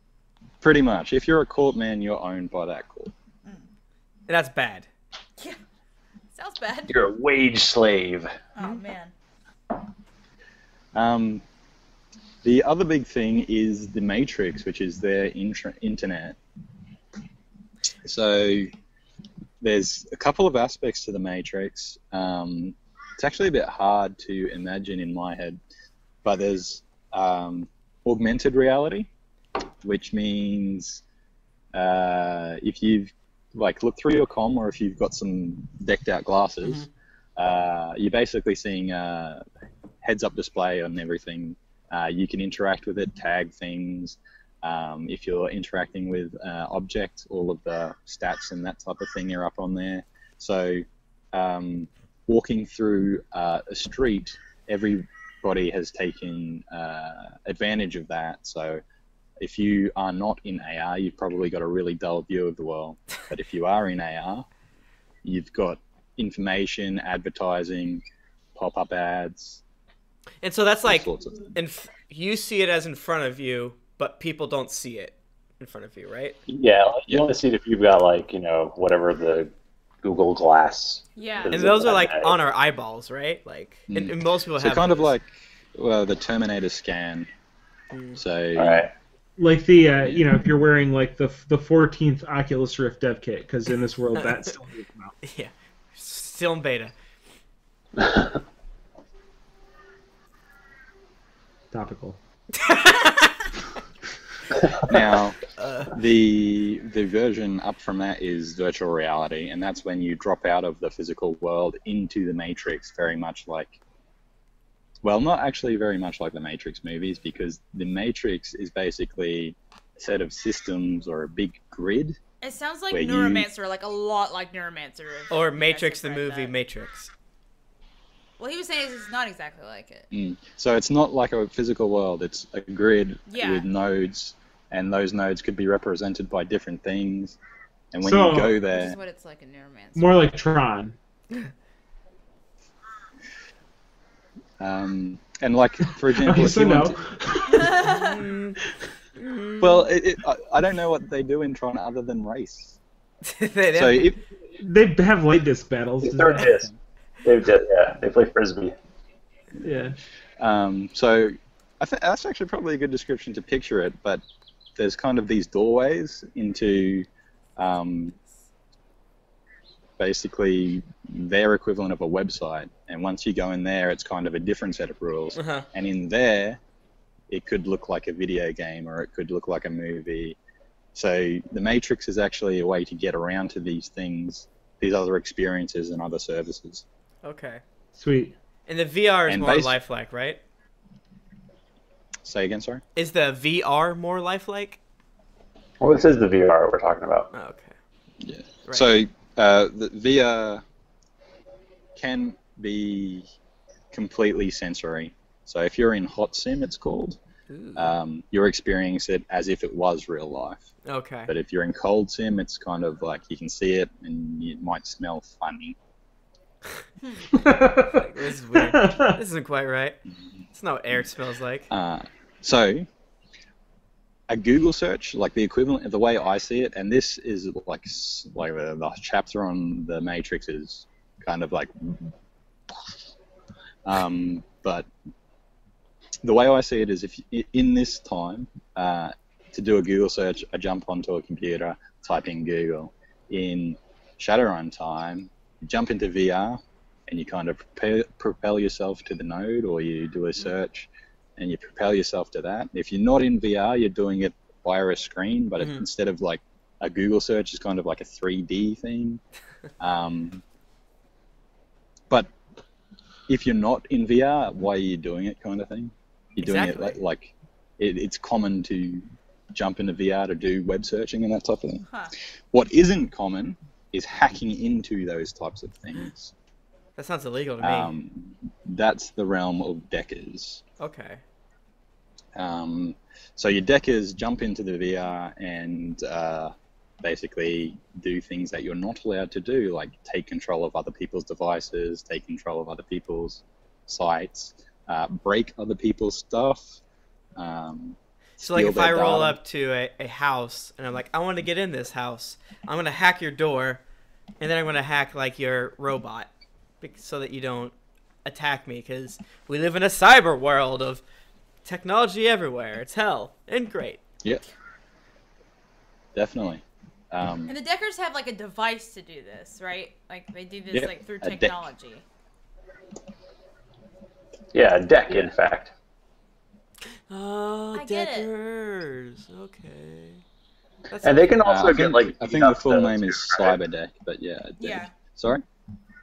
Pretty much. If you're a corp man, you're owned by that corp. Mm. That's bad. Yeah. Sounds bad. You're a wage slave. Oh, man. Um, the other big thing is the Matrix, which is their intra internet. So there's a couple of aspects to the Matrix. Um, it's actually a bit hard to imagine in my head, but there's um, augmented reality, which means uh, if you've like, look through your comm, or if you've got some decked-out glasses, mm-hmm. uh, you're basically seeing a heads-up display on everything. Uh, you can interact with it, tag things. Um, if you're interacting with uh, objects, all of the stats and that type of thing are up on there. So um, walking through uh, a street, everybody has taken uh, advantage of that. So if you are not in A R, you've probably got a really dull view of the world. But if you are in A R, you've got information, advertising, pop-up ads. And so that's like, and you see it as in front of you, but people don't see it in front of you, right? Yeah, you only see it if you've got like, you know, whatever the Google Glass. Yeah, and those are like on our eyeballs, right? Like, mm. and, and most people so have. So kind those. of like well, the Terminator scan. Mm. So. All right. Like the, uh, you know, if you're wearing, like, the the fourteenth Oculus Rift dev kit, because in this world, that's still new. Yeah, still in beta. Topical. Now, uh, the, the version up from that is virtual reality, and that's when you drop out of the physical world into the Matrix, very much like... Well, not actually very much like the Matrix movies, because the Matrix is basically a set of systems or a big grid. It sounds like Neuromancer, you... like a lot like Neuromancer. Or Matrix, the movie that. Matrix. Well, he was saying it's not exactly like it. Mm. So it's not like a physical world. It's a grid yeah. with nodes, and those nodes could be represented by different things. And when so, you go there... This is what it's like in Neuromancer. More like Tron. Um, and like, for example, if you want to... well, it, it, I, I don't know what they do in Tron other than race. they, so if... they have light disc battles. They're disc. They yeah, they play frisbee. Yeah. Um, so I think that's actually probably a good description to picture it. But there's kind of these doorways into um, basically their equivalent of a website. And once you go in there, it's kind of a different set of rules. Uh-huh. And in there, it could look like a video game or it could look like a movie. So the Matrix is actually a way to get around to these things, these other experiences and other services. Okay. Sweet. And the V R is and more lifelike, right? Say again, sorry? Is the V R more lifelike? Well, this is the V R we're talking about. Oh, okay. Yeah. Right. So uh, the V R can be completely sensory. So if you're in Hot Sim, it's called, um, you're experiencing it as if it was real life. Okay. But if you're in Cold Sim, it's kind of like you can see it and it might smell funny. Like, this is weird. This isn't quite right. It's not what air smells like. Uh, so a Google search, like the equivalent of the way I see it, and this is like like the, the chapter on the Matrix is kind of like, um, but the way I see it is if you, in this time uh, to do a Google search, I jump onto a computer, type in Google. In Shadowrun time, jump into V R and you kind of propel yourself to the node, or you do a search and you propel yourself to that. If you're not in V R, you're doing it via a screen, but mm-hmm. if, instead of like a Google search, it's kind of like a three D thing. Um, but if you're not in V R, why are you doing it kind of thing? You're doing exactly. it like, like it, it's common to jump into V R to do web searching and that type of thing. Huh. What isn't common is hacking into those types of things. That sounds illegal to um, me. That's the realm of deckers. Okay. Um, so your deckers jump into the V R and uh, basically do things that you're not allowed to do, like take control of other people's devices, take control of other people's sites, uh, break other people's stuff. Um, So like if I roll data. up to a, a house and I'm like, I want to get in this house, I'm going to hack your door and then I'm going to hack like your robot so that you don't attack me, because we live in a cyber world of technology everywhere. It's hell and great. Yep. Definitely. Um, and the deckers have like a device to do this, right? Like they do this yep, like through technology. A yeah, a deck in fact. Oh, I deckers. Okay. That's and they can also uh, get like. Beat I think up the full name too, is right? Cyberdeck, but yeah. Deck. Yeah. Sorry.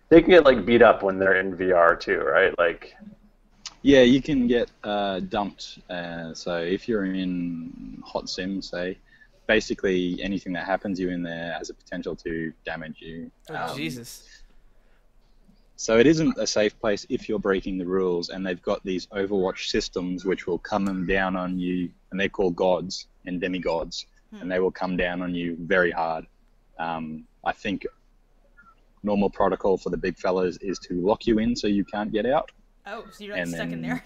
They can get like beat up when they're in V R too, right? Like. Yeah, you can get uh, dumped. Uh, so if you're in Hot Sim, say, basically anything that happens to you in there has a potential to damage you. Oh um, Jesus. So it isn't a safe place if you're breaking the rules, and they've got these Overwatch systems which will come down on you, and they're called gods and demigods, hmm. and they will come down on you very hard. Um, I think normal protocol for the big fellas is to lock you in so you can't get out. Oh, so you're like stuck then, in there.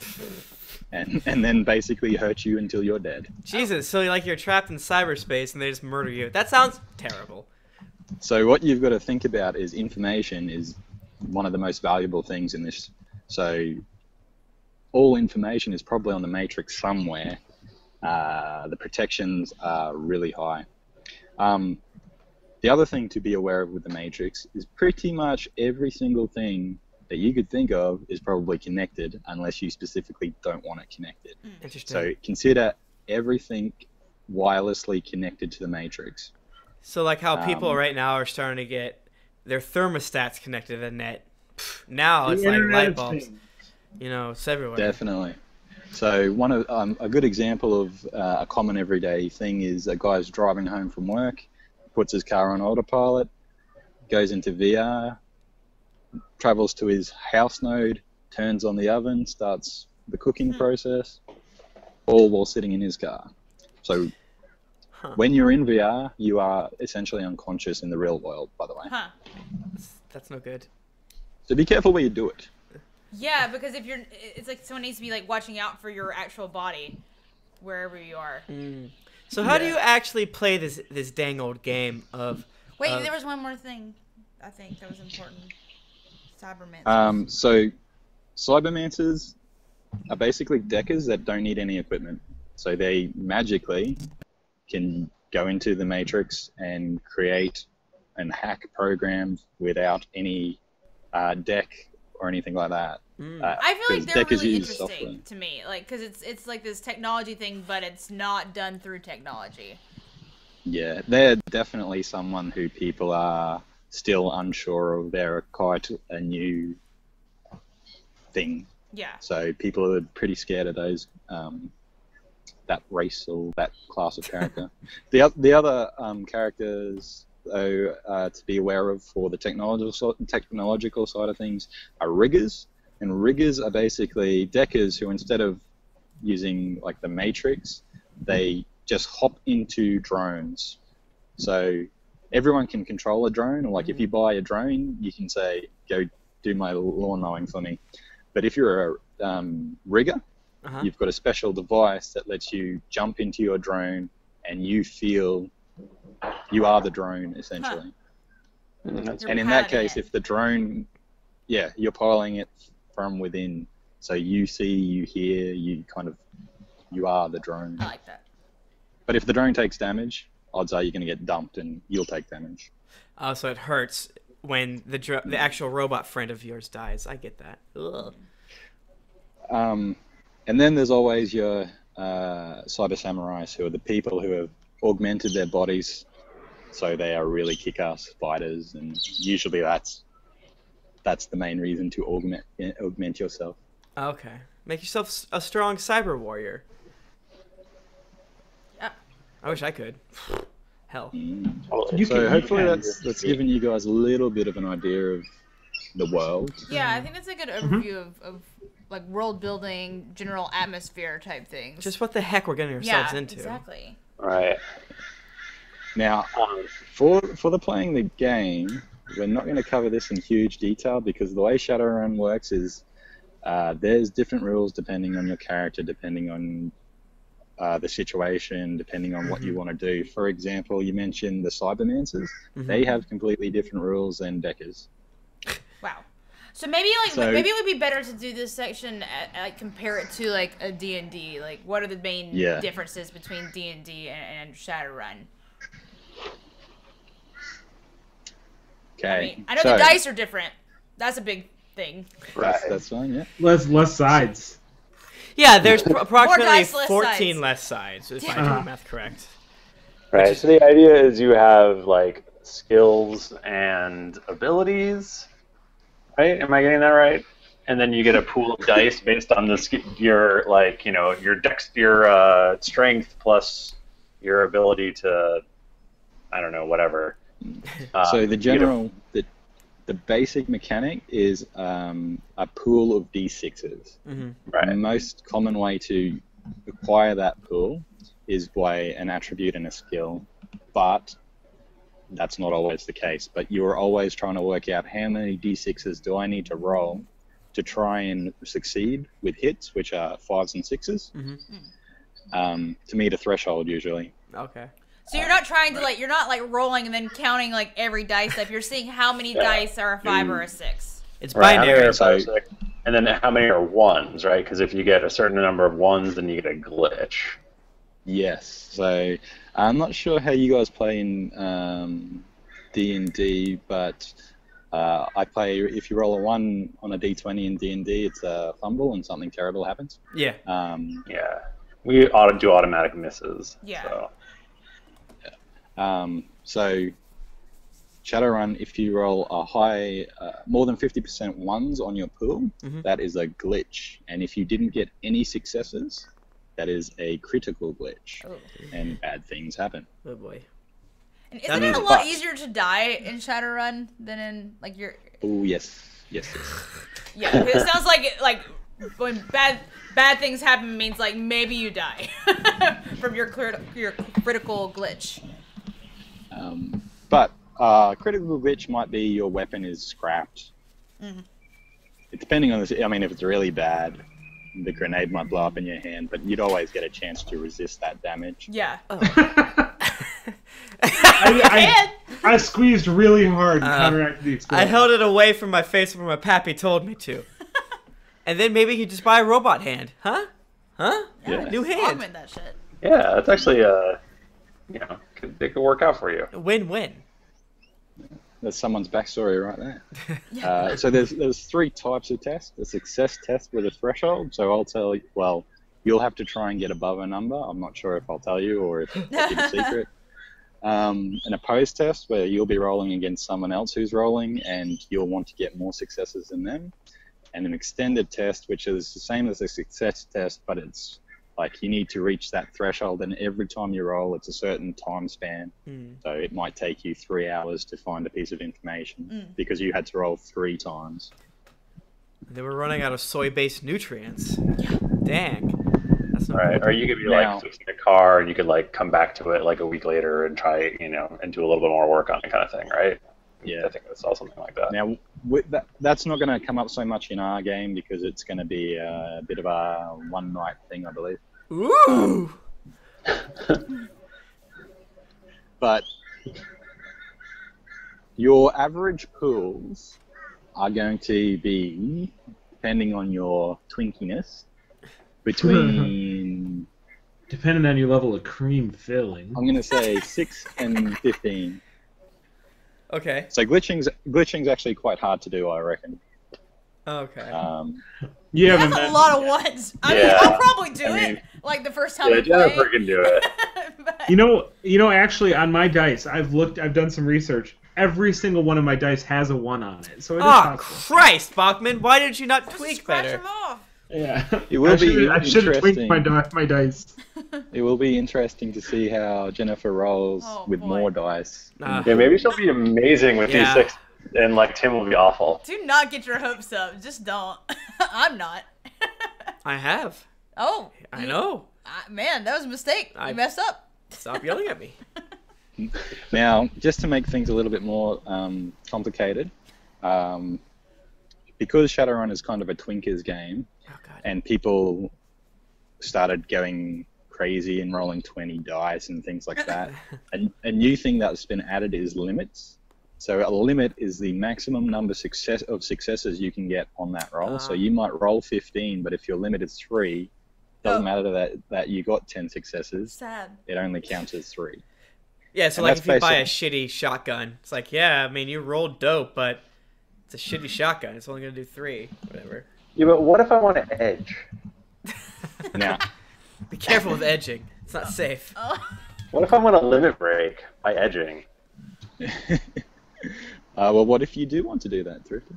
and, and then basically hurt you until you're dead. Jesus, so like you're trapped in cyberspace and they just murder you. That sounds terrible. So what you've got to think about is information is one of the most valuable things in this. So all information is probably on the matrix somewhere. Uh, the protections are really high. Um, the other thing to be aware of with the matrix is pretty much every single thing that you could think of is probably connected, unless you specifically don't want it connected. Interesting. So consider everything wirelessly connected to the matrix. So like how people um, right now are starting to get their thermostats connected to the net. Now it's like light bulbs. You know, it's everywhere. Definitely. So one of um, a good example of uh, a common everyday thing is a guy's driving home from work, puts his car on autopilot, goes into V R, travels to his house node, turns on the oven, starts the cooking hmm. process, all while sitting in his car. So huh. when you're in V R, you are essentially unconscious in the real world, by the way. Huh. That's, that's no good. So be careful where you do it. Yeah, because if you're, it's like someone needs to be like watching out for your actual body, wherever you are. Mm. So how yeah. do you actually play this this dang old game of? Wait, of... there was one more thing, I think that was important. Cybermancers. Um, so cybermancers are basically deckers that don't need any equipment. So they magically can go into the matrix and create and hack programs without any uh, deck or anything like that. Mm. Uh, I feel like they're really interesting software. to me, like because it's it's like this technology thing, but it's not done through technology. Yeah, they're definitely someone who people are still unsure of. They're quite a new thing. Yeah. So people are pretty scared of those. Um, that race or that class of character. the the other um, characters, though, uh, to be aware of for the technological technological side of things are riggers, and riggers are basically deckers who, instead of using like the Matrix, they just hop into drones. So everyone can control a drone, or like if you buy a drone, you can say, go do my lawn mowing for me. But if you're a um, rigger, uh-huh. you've got a special device that lets you jump into your drone and you feel you are the drone, essentially. Huh. Mm-hmm. And in that case, if the drone, yeah, you're piloting it from within. So you see, you hear, you kind of, you are the drone. I like that. But if the drone takes damage, odds are you're going to get dumped and you'll take damage. Uh, so it hurts when the dr the actual robot friend of yours dies. I get that. Ugh. Um, and then there's always your uh, cyber samurais, who are the people who have augmented their bodies, so they are really kick-ass fighters, and usually that's that's the main reason to augment augment yourself. Okay, make yourself a strong cyber warrior. I wish I could. Hell. Mm. You so can, hopefully you that's, that's given you guys a little bit of an idea of the world. Yeah, I think that's a good overview mm-hmm. of, of like world building, general atmosphere type things. Just what the heck we're getting ourselves yeah, into. Exactly. Right. Now, for for the playing the game, we're not going to cover this in huge detail, because the way Shadowrun works is uh, there's different rules depending on your character, depending on Uh, the situation, depending on what mm-hmm. you want to do. For example, you mentioned the Cybermancers. Mm-hmm. They have completely different rules than Deckers. Wow. So maybe like so, maybe it would be better to do this section at, like compare it to like a D and D. Like, what are the main yeah. differences between D and D and, and Shadowrun? Okay. I mean, I know so, the dice are different. That's a big thing. Right. That's, that's fine. Yeah. Less less sides. Yeah, there's approximately dice, less fourteen sides. less sides, if I do the math correct. Right, is... so the idea is you have, like, skills and abilities, right? Am I getting that right? And then you get a pool of dice based on this, your, like, you know, your dex, your uh, strength plus your ability to, I don't know, whatever. Um, so the general, you know, the, the basic mechanic is um, a pool of D sixes. Mm-hmm. Right. The most common way to acquire that pool is by an attribute and a skill, but that's not always the case. But you're always trying to work out how many D sixes do I need to roll to try and succeed with hits, which are fives and sixes, mm-hmm. um, to meet a threshold usually. Okay. So you're not trying to like you're not like rolling and then counting like every dice up. You're seeing how many yeah. dice are a five mm. or a six. It's right, binary. So, and then how many are ones, right? Because if you get a certain number of ones, then you get a glitch. Yes. So I'm not sure how you guys play in um, D and D, but uh, I play if you roll a one on a D twenty in D and D, it's a fumble and something terrible happens. Yeah. Um, yeah. We auto do automatic misses. Yeah. So. Um, so, Shadowrun, if you roll a high, uh, more than fifty percent ones on your pool, mm-hmm. that is a glitch. And if you didn't get any successes, that is a critical glitch. Oh. And bad things happen. Oh boy. And isn't that it is, a lot but, easier to die in Shadowrun than in, like, your... Oh, yes. Yes. yes. yeah, it sounds like, it, like, when bad... Bad things happen means like maybe you die from your clear, your critical glitch. Um, but uh, critical glitch might be your weapon is scrapped. Mm-hmm. Depending on the, I mean, if it's really bad, the grenade might blow up in your hand, but you'd always get a chance to resist that damage. Yeah. Oh. I, I, I squeezed really hard to counteract uh, the explosion. I held it away from my face when my pappy told me to. And then maybe you just buy a robot hand, huh? Huh? Yeah. New hand. That shit. Yeah, that's actually uh, you know, could, it could work out for you. Win-win. That's someone's backstory right there. yeah. uh, so there's there's three types of tests: a success test with a threshold. So I'll tell you. Well, you'll have to try and get above a number. I'm not sure if I'll tell you or if I'll keep a secret. Um, an opposed test where you'll be rolling against someone else who's rolling, and you'll want to get more successes than them. And an extended test, which is the same as a success test, but it's Like, you need to reach that threshold, and every time you roll, it's a certain time span. Mm. So it might take you three hours to find a piece of information mm. because you had to roll three times. They were running out of soy-based nutrients. Yeah. Dang. That's not right. Or you could be, now, like, fixing a car, and you could, like, come back to it, like, a week later and try, you know, and do a little bit more work on it kind of thing, right? Yeah. I think I saw something like that. Now, with that, that's not going to come up so much in our game because it's going to be a bit of a one-night thing, I believe. Ooh! Um, but your average pools are going to be, depending on your twinkiness, between... depending on your level of cream filling. I'm going to say six and fifteen. Okay. So glitching's glitching's actually quite hard to do, I reckon. Okay. Um, yeah, that's a lot of ones. I yeah. mean, I'll probably do I mean, it like the first time. Yeah, Jenna freaking do it. But... You know, you know. Actually, on my dice, I've looked. I've done some research. Every single one of my dice has a one on it. So it oh, is Christ, Bachman! Why did you not just tweak scratch better? Them off. Yeah, it will I be. Should, I should have tweaked my, my dice. It will be interesting to see how Jennifer rolls oh, with boy. more dice. Uh, yeah, maybe she'll be amazing with yeah. these six, and like Tim will be awful. Do not get your hopes up. Just don't. I'm not. I have. Oh, I know. I, man, that was a mistake. I you messed up. Stop yelling at me. Now, just to make things a little bit more um, complicated, um, because Shadowrun is kind of a twinkers game. Oh, God. And people started going crazy and rolling twenty dice and things like that. And a new thing that's been added is limits. So a limit is the maximum number success of successes you can get on that roll. Uh, so you might roll fifteen, but if your limit is three, doesn't oh. matter that that you got ten successes. Sad. It only counts as three. Yeah, so and like if you buy a shitty shotgun, it's like, yeah, I mean, you rolled dope, but it's a shitty shotgun. It's only going to do three, whatever. Yeah, but what if I want to edge? Nah. Be careful with edging. It's not safe. What if I want to limit break by edging? uh, well, what if you do want to do that, Thrifty?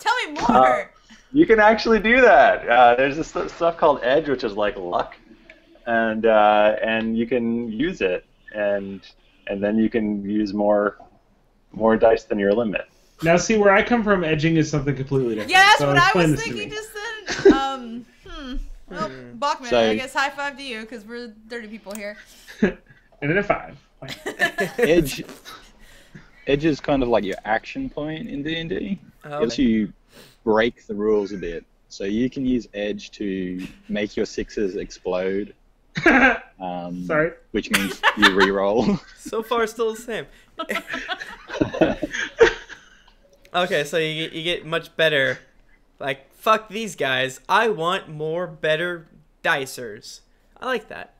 Tell me more! Uh, you can actually do that. Uh, there's this stuff called edge, which is like luck. And uh, and you can use it. And and then you can use more more dice than your limit. Now, see, where I come from, edging is something completely different. Yeah, that's so what I was thinking just then. Um, hmm. Well, Bachman, so, I guess high five to you, because we're dirty people here. And then a five. Edge, edge is kind of like your action point in D and D. Oh, it helps you break the rules a bit. So you can use edge to make your sixes explode. Um, Sorry. Which means you reroll. So far, still the same. Okay, so you get, you get much better. Like, fuck these guys. I want more better dicers. I like that.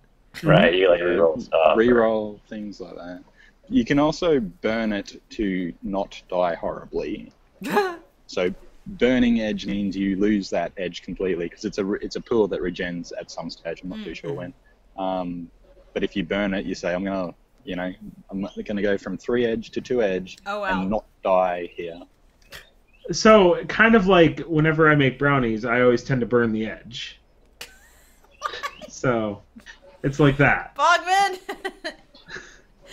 Right, you like reroll stuff. Reroll, things like that. You can also burn it to not die horribly. So burning edge means you lose that edge completely, because it's a, it's a pool that regens at some stage. I'm not mm. too sure when. Um, but if you burn it, you say, I'm going to, you know, I'm going to go from three edge to two edge oh, wow. and not die here. So, kind of like whenever I make brownies, I always tend to burn the edge. So, it's like that. Bogman!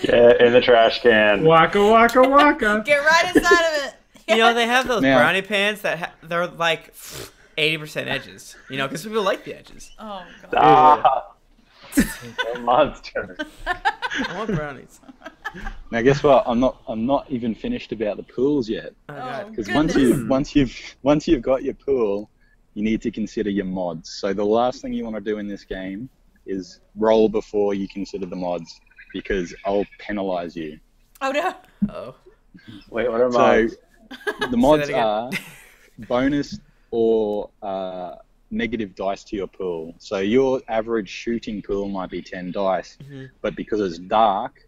Get in the trash can. Waka, waka, waka. Get right inside of it. Yeah. You know, they have those now, brownie pans that ha they're like eighty percent edges. You know, because people like the edges. Oh, God. Ah, a monster. I want brownies. Now guess what? I'm not. I'm not even finished about the pools yet. Because oh, once you once you've once you've got your pool, you need to consider your mods. So the last thing you want to do in this game is roll before you consider the mods, because I'll penalize you. Oh no. Uh oh. Wait. What are mods? So the mods are bonus or uh, negative dice to your pool. So your average shooting pool might be ten dice, mm-hmm. but because it's dark,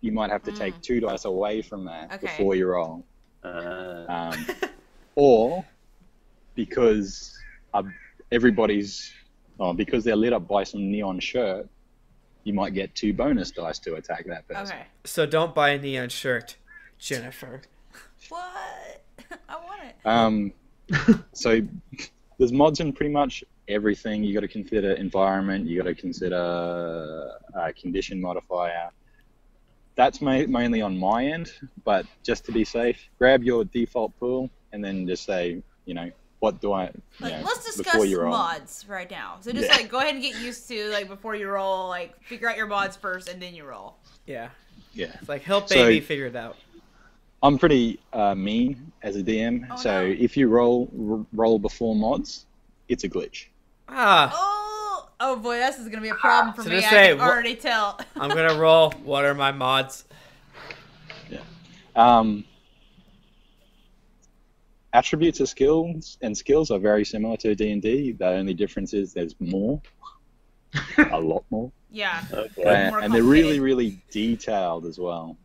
you might have to take mm. two dice away from that okay. before you roll. Uh. Um, or because uh, everybody's, oh, because they're lit up by some neon shirt, you might get two bonus dice to attack that person. Okay. So don't buy a neon shirt, Jennifer. What? I want it. Um, so there's mods in pretty much everything. You got to consider environment. You got to consider uh, condition modifier. That's ma mainly on my end, but just to be safe, grab your default pool and then just say, you know, what do I? You like, know, let's discuss mods on. right now. So just yeah. like go ahead and get used to like before you roll, like figure out your mods first and then you roll. Yeah. Yeah. It's like help baby so, figure it out. I'm pretty uh, mean as a D M, oh, so no. if you roll r roll before mods, it's a glitch. Ah. Oh, oh boy, this is gonna be a problem for so me. I say, can already tell. I'm gonna roll. What are my mods? Yeah. Um. Attributes of skills and skills are very similar to D and D. The only difference is there's more, a lot more. Yeah. Okay. And, more and they're really, really detailed as well.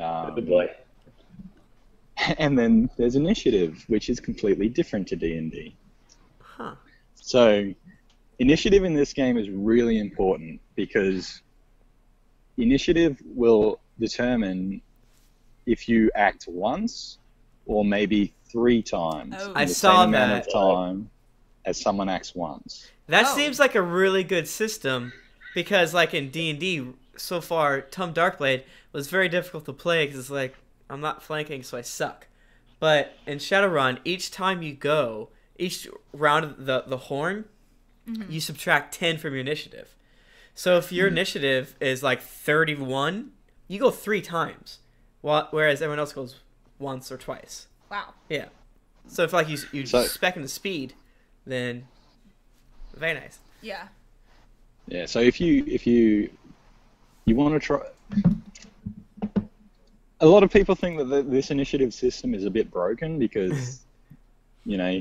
Um, Good boy. And then there's initiative, which is completely different to D and D. Huh. So initiative in this game is really important because initiative will determine if you act once or maybe three times. Oh. I the saw same that. amount of time as someone acts once. That oh. seems like a really good system because, like in D and D, so far, Tom Darkblade was very difficult to play because it's like, I'm not flanking, so I suck. But in Shadowrun, each time you go, each round of the, the horn, mm-hmm. you subtract ten from your initiative. So if your mm-hmm. initiative is like thirty-one, you go three times, while, whereas everyone else goes once or twice. Wow. Yeah. So if like you, you so, spec into speed, then very nice. Yeah. Yeah, so if you, if you, you want to try... A lot of people think that the, this initiative system is a bit broken because, you know,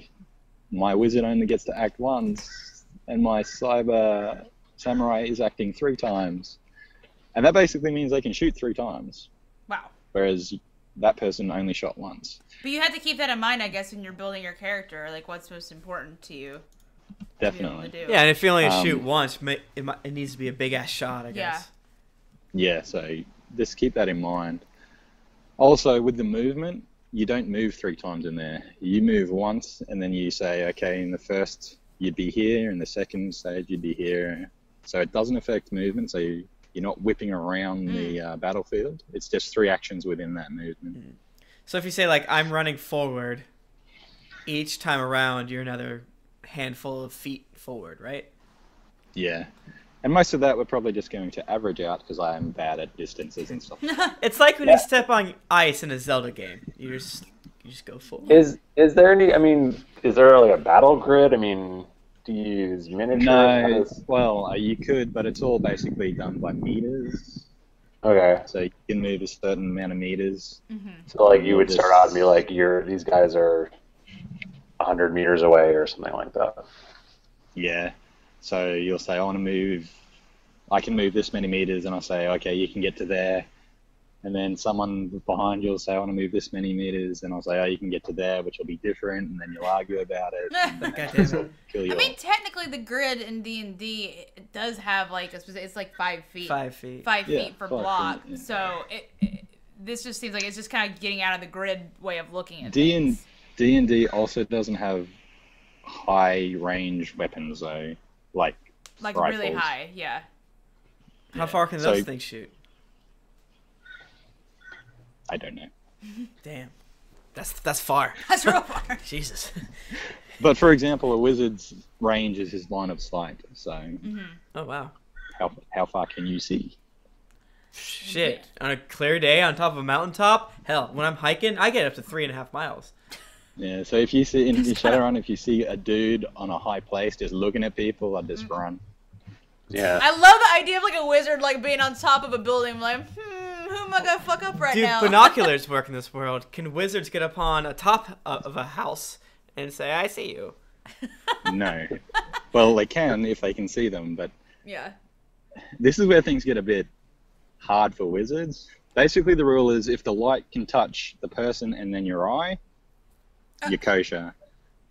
my wizard only gets to act once and my cyber samurai is acting three times. And that basically means they can shoot three times. Wow. Whereas that person only shot once. But you have to keep that in mind, I guess, when you're building your character, like what's most important to you. Definitely. To yeah, and if you only um, shoot once, it, might, it needs to be a big-ass shot, I guess. Yeah. Yeah, so just keep that in mind. Also, with the movement, you don't move three times in there. You move once, and then you say, okay, in the first, you'd be here. In the second stage, you'd be here. So it doesn't affect movement, so you, you're not whipping around mm. the uh, battlefield. It's just three actions within that movement. Mm. So if you say, like, I'm running forward, each time around, you're another handful of feet forward, right? Yeah. And most of that we're probably just going to average out because I am bad at distances and stuff. It's like when yeah. you step on ice in a Zelda game. You just you just go forward. Is is there any? I mean, is there like a battle grid? I mean, do you use miniatures? No. Well, you could, but it's all basically done by meters. Okay. So you can move a certain amount of meters. Mm-hmm. So like you would start out and be like, you're these guys are a hundred meters away or something like that. Yeah. So you'll say, I want to move, I can move this many meters, and I'll say, okay, you can get to there. And then someone behind you will say, I want to move this many meters, and I'll say, oh, you can get to there, which will be different, and then you'll argue about it. Kill you I all. mean, technically the grid in D and D does have like, a specific, it's like five feet. Five feet. Five yeah, feet for five block. Feet, yeah. So it, it, this just seems like it's just kind of getting out of the grid way of looking at it. D and D also doesn't have high range weapons, though. Like, like rifles. Really high, yeah. How yeah. far can those so, things shoot? I don't know. Damn, that's that's far. That's real far. Jesus. But for example, a wizard's range is his line of sight. So. Mm-hmm. Oh wow. How how far can you see? Shit! On a clear day, on top of a mountaintop, hell, when I'm hiking, I get up to three and a half miles. Yeah, so if you see in Shadowrun, if you see a dude on a high place just looking at people, I'd just run. Yeah. I love the idea of like a wizard like being on top of a building, like, hmm, who am I gonna fuck up right Dude, now? Dude, binoculars work in this world. Can wizards get up on a top of a house and say, "I see you"? No. Well, they can if they can see them, but yeah. This is where things get a bit hard for wizards. Basically, the rule is if the light can touch the person and then your eye, you're kosher.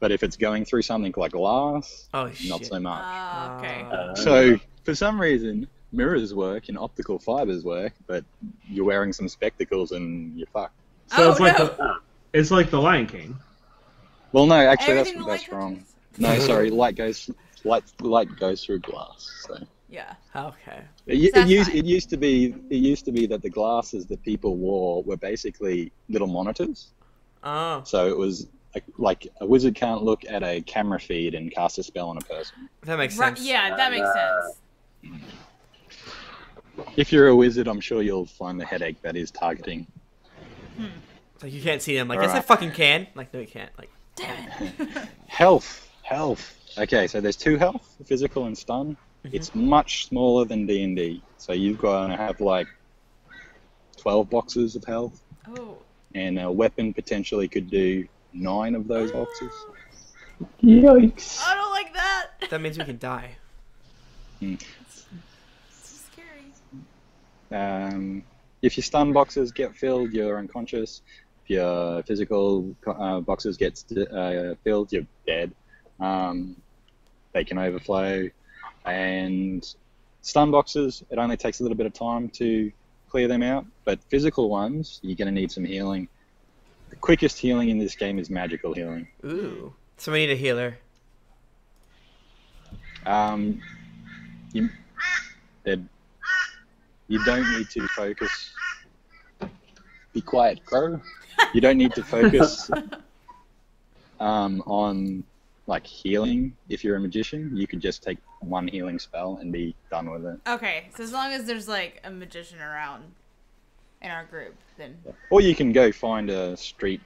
But if it's going through something like glass, oh, not so much. Oh, okay. Uh, so, for some reason, mirrors work and optical fibers work, but you're wearing some spectacles and you're fucked. So oh, it's, like no. the, it's like the Lion King. Well, no, actually, Everything that's, that's wrong. No, sorry, light goes Light light goes through glass. So. Yeah. Okay. It, it, used, it used to be it used to be that the glasses that people wore were basically little monitors. Oh. So it was like, like a wizard can't look at a camera feed and cast a spell on a person. That makes sense. Right, yeah, that makes sense. If you're a wizard, I'm sure you'll find the headache that is targeting. Hmm. Like you can't see them. Like, all yes, right. I fucking can. Like, no, you can't. Like, damn it. Health, health. Okay, so there's two health, physical and stun. Mm-hmm. It's much smaller than D and D. So you've got to have like twelve boxes of health. Oh. And a weapon potentially could do nine of those boxes. Oh. Yikes. I don't like that. That means we can die. Mm. It's, it's scary. Um, if your stun boxes get filled, you're unconscious. If your physical uh, boxes get uh, filled, you're dead. Um, they can overflow. And stun boxes, it only takes a little bit of time to clear them out, but physical ones, you're going to need some healing. The quickest healing in this game is magical healing. Ooh. So we need a healer. Um, you, you don't need to focus. Be quiet, crow. You don't need to focus um, on... like healing. If you're a magician, you could just take one healing spell and be done with it. Okay, so as long as there's like a magician around in our group, then... Or you can go find a street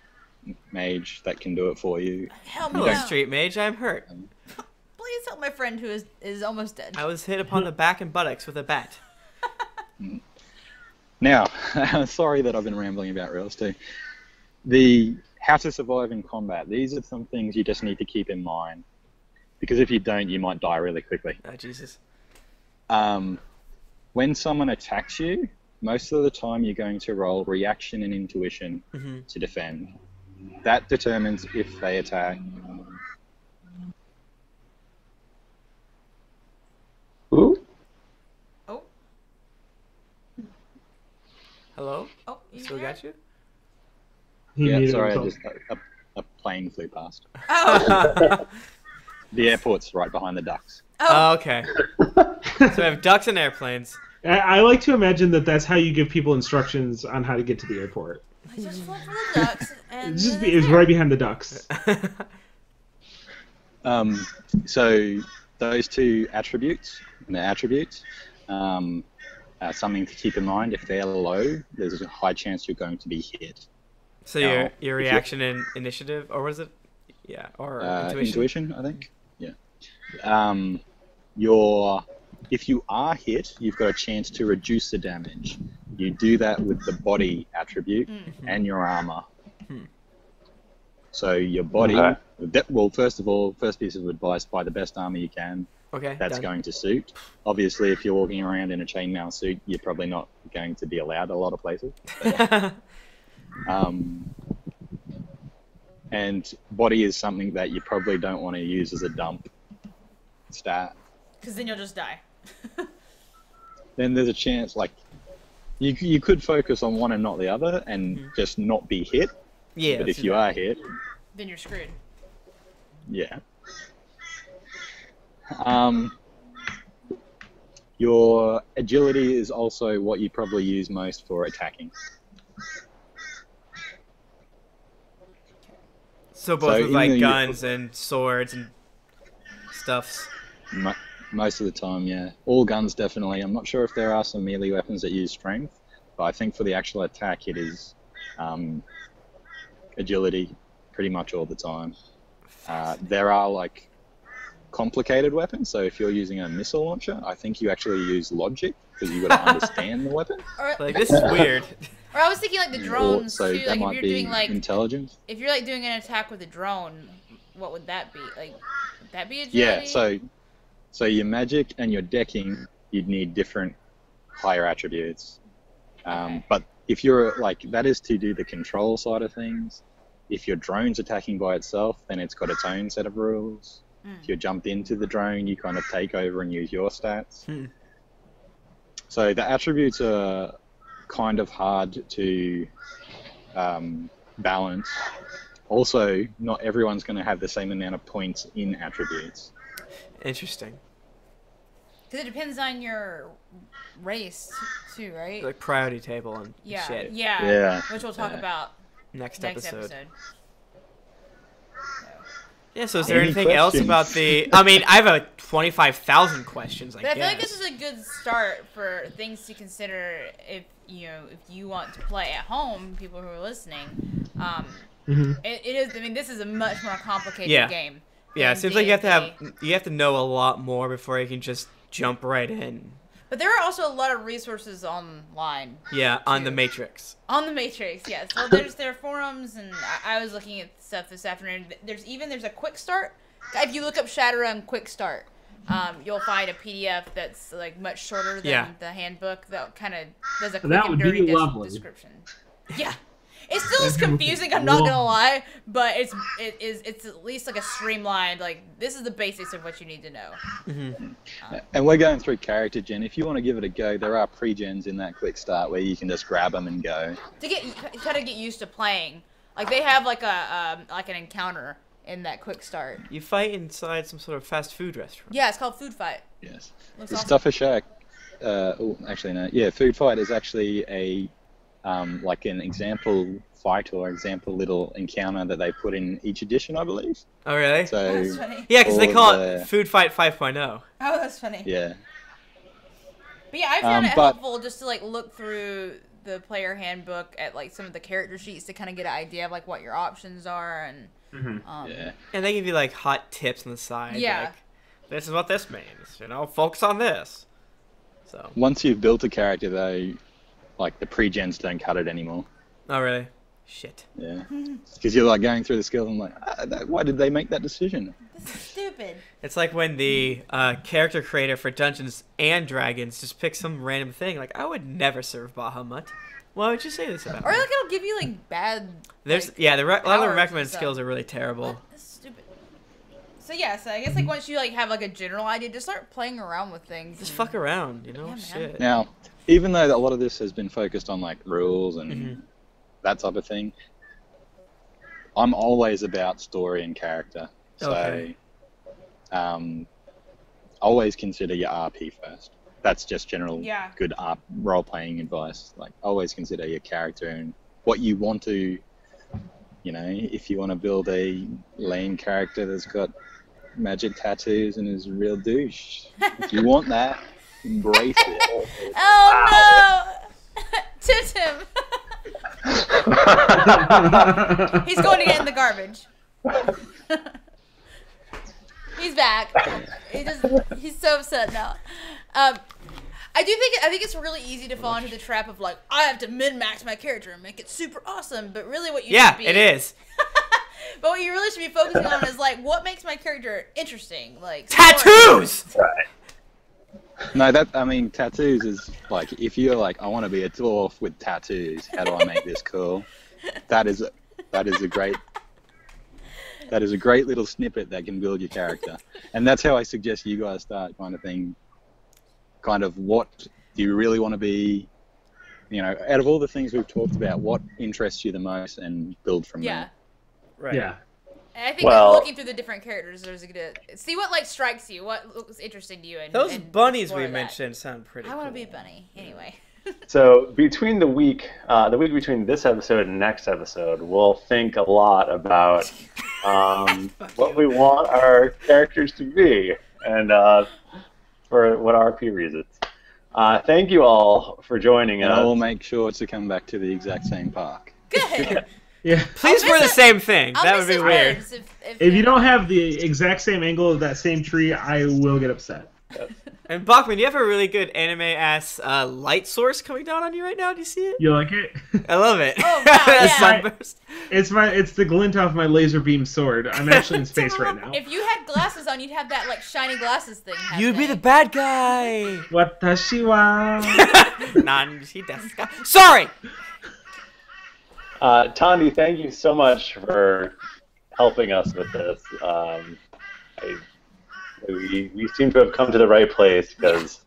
mage that can do it for you. Help me out. Street mage, I'm hurt. Um, Please help my friend who is, is almost dead. I was hit upon the back and buttocks with a bat. Now, sorry that I've been rambling about rails too. The... How to survive in combat. These are some things you just need to keep in mind, because if you don't, you might die really quickly. Oh, Jesus. Um, when someone attacks you, most of the time you're going to roll reaction and intuition mm-hmm. to defend. That determines if they attack. Ooh. Oh. Hello? Oh, you still got you? Yeah, sorry, I just, a, a plane flew past. Oh! The airport's right behind the ducks. Oh, okay. So we have ducks and airplanes. I, I like to imagine that that's how you give people instructions on how to get to the airport. I just flew for the ducks. And it's just, it was right behind the ducks. um, so those two attributes, and the attributes, um, are something to keep in mind. If they're low, there's a high chance you're going to be hit. So now, your your reaction and initiative, or was it, yeah, or uh, intuition? Intuition, I think. Yeah. Um, your if you are hit, you've got a chance to reduce the damage. You do that with the body attribute mm-hmm. and your armor. Mm-hmm. So your body. Okay. Well, first of all, first piece of advice: buy the best armor you can. Okay. That's done. Going to suit. Obviously, if you're walking around in a chainmail suit, you're probably not going to be allowed a lot of places. But, Um, and body is something that you probably don't want to use as a dump stat. Because then you'll just die. Then there's a chance, like, you you could focus on one and not the other and mm-hmm. just not be hit. Yeah. But if you are hit... then you're screwed. Yeah. Um, your agility is also what you probably use most for attacking. So both so with like the, guns and swords and stuffs? Mo most of the time, yeah. All guns, definitely. I'm not sure if there are some melee weapons that use strength, but I think for the actual attack, it is um, agility pretty much all the time. Uh, there are like complicated weapons, so if you're using a missile launcher, I think you actually use logic, because you've got to understand the weapon. Or, like, this is weird. Or I was thinking like the drones or, so too. Like if you're doing like intelligence. If you're like doing an attack with a drone, what would that be? Like would that be agility? Yeah, so so your magic and your decking, you'd need different higher attributes. Um, okay. But if you're like that is to do the control side of things. If your drone's attacking by itself, then it's got its own set of rules. Mm. If you're jumped into the drone, you kind of take over and use your stats. Mm. So the attributes are kind of hard to um, balance. Also, not everyone's going to have the same amount of points in attributes. Interesting. Because it depends on your race, too, right? Like priority table and yeah. shit. Yeah. yeah, which we'll talk yeah. about next, next episode. episode. So. Yeah, so is there Any anything questions? else about the... I mean, I have a twenty-five thousand questions, I but guess. I feel like this is a good start for things to consider if you know if you want to play at home, people who are listening. Um, mm-hmm. it, it is. I mean, this is a much more complicated yeah. game. Yeah, it seems D and D. Like you have to have you have to know a lot more before you can just... jump right in. But there are also a lot of resources online. Yeah, too. on the Matrix. On the Matrix, yes. Well, there's there are forums, and I, I was looking at stuff this afternoon. There's even there's a quick start. If you look up Shadowrun quick start, um, you'll find a P D F that's like much shorter than yeah. the handbook that kind of does a quick that and dirty description. Yeah, it still is confusing. I'm not gonna lie, but it's it is it's at least like a streamlined like this is the basics of what you need to know. Mm-hmm. um, and we're going through character gen. If you want to give it a go, there are pre-gens in that quick start where you can just grab them and go. To get kind of get used to playing, like they have like a um, like an encounter in that quick start. You fight inside some sort of fast food restaurant. Yeah, it's called Food Fight. Yes, it's awesome. Stuff a Shack. Uh, oh, actually no. Yeah, Food Fight is actually a Um, like an example fight or example little encounter that they put in each edition, I believe. Oh, really? So, that's funny. Yeah, because they call the... it Food Fight five point oh. Oh, that's funny. Yeah. But yeah, I found um, it but... helpful just to like look through the player handbook at like some of the character sheets to kind of get an idea of like what your options are and. Mm-hmm. um, yeah. And they give you like hot tips on the side. Yeah. Like, this is what this means. You know, focus on this. So. Once you've built a character, though. Like, the pre-gens don't cut it anymore. Oh, really? Shit. Yeah. Because you're, like, going through the skill and, like, ah, that, why did they make that decision? This is stupid. It's like when the uh, character creator for Dungeons and Dragons just picks some random thing. Like, I would never serve Bahamut. Why would you say this about Or, me? Like, it'll give you, like, bad... There's like, Yeah, the re a lot of the recommended skills are really terrible. What? This is stupid. So, yeah, so I guess, like, once you, like, have, like, a general idea, just start playing around with things. Just and... fuck around, you know? Yeah, Shit. Now... Even though a lot of this has been focused on like rules and mm-hmm. that type of thing, I'm always about story and character. So, okay. um, always consider your R P first. That's just general yeah. good role-playing advice. Like, always consider your character and what you want to, you know, if you want to build a lame character that's got magic tattoos and is a real douche, if you want that. Embrace it. Oh no! Toot him. He's going to get in the garbage. He's back. He just, he's so upset now. Um, I do think I think it's really easy to fall into the trap of like I have to min-max my character and make it super awesome, but really what you yeah should be, it is. But what you really should be focusing on is like what makes my character interesting, like tattoos. Right. No, that I mean, tattoos is like if you're like, I want to be a dwarf with tattoos. How do I make this cool? That is, that is a great, that is a great little snippet that can build your character, and that's how I suggest you guys start kind of thing. Kind of what do you really want to be? You know, out of all the things we've talked about, what interests you the most, and build from yeah. there. Right. Yeah. And I think well, looking through the different characters, there's a good see what like strikes you, what looks interesting to you. And those and bunnies we that. mentioned sound pretty. I cool. want to be a bunny anyway. So between the week, uh, the week between this episode and next episode, we'll think a lot about um, what we want our characters to be, and uh, for what R P reasons. Uh, thank you all for joining and us. We'll make sure to come back to the exact same park. Good. Yeah. Please wear the it. same thing. I'll that would be weird. If, if, if you don't have the exact same angle of that same tree, I will get upset. And Bachman, you have a really good anime-ass uh, light source coming down on you right now. Do you see it? You like it? I love it. Oh, wow, yeah. Sunburst. It's my it's the glint off my laser beam sword. I'm actually in space right now. If you had glasses on, you'd have that like shiny glasses thing. You'd be the bad guy. Watashi wa nanshi desu ka. Sorry. Uh, Tondi, thank you so much for helping us with this. Um, I, we, we seem to have come to the right place because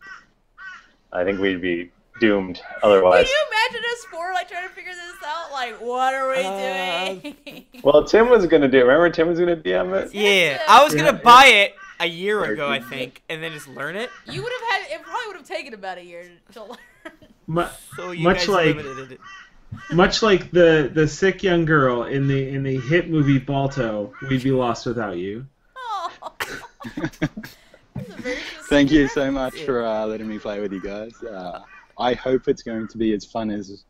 I think we'd be doomed otherwise. Can you imagine us four like trying to figure this out? Like, what are we uh, doing? Well, Tim was gonna do. Remember, Tim was gonna D M it. Yeah, I was gonna buy it. a year ago, I think, and then just learn it. You would have had it probably would have taken about a year to learn. M so you much guys like, limited it. Much like the the sick young girl in the in the hit movie Balto, we'd be lost without you. Oh. Thank you so much for uh, letting me play with you guys. Uh, I hope it's going to be as fun as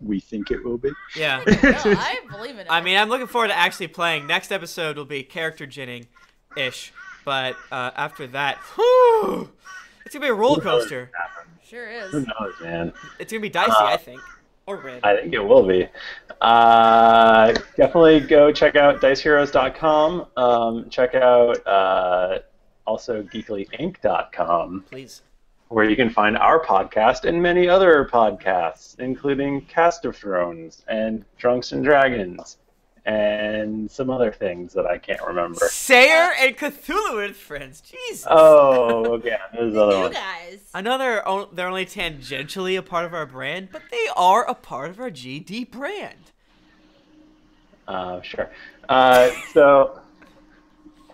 we think it will be. Yeah. No, I believe in it. I mean, I'm looking forward to actually playing. Next episode will be character ginning-ish, but uh, after that, whew, it's going to be a roller coaster. Sure is. Who knows, man? It's going to be dicey, uh, I think. Or red. I think it will be. Uh, definitely go check out dice heroes dot com. Um, check out uh, also geekly inc dot com. Please. Where you can find our podcast and many other podcasts, including Cast of Thrones and Drunks and Dragons and some other things that I can't remember. Sayer and Cthulhu with Friends. Jesus. Oh, okay. There's other ones. You guys. I know they're, on, they're only tangentially a part of our brand, but they are a part of our G D brand. Uh, sure. Uh, so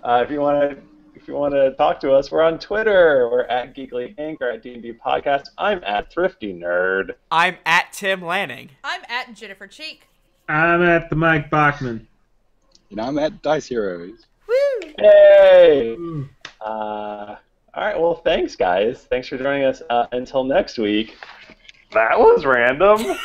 uh, if you want to... If you want to talk to us, we're on Twitter. We're at Geekly Incorporated or at D and D Podcast. I'm at Thrifty Nerd. I'm at Tim Lanning. I'm at Jennifer Cheek. I'm at the Mike Bachman. And I'm at Dice Heroes. Woo! Hey! Uh, all right, well, thanks, guys. Thanks for joining us. Uh, until next week, that was random.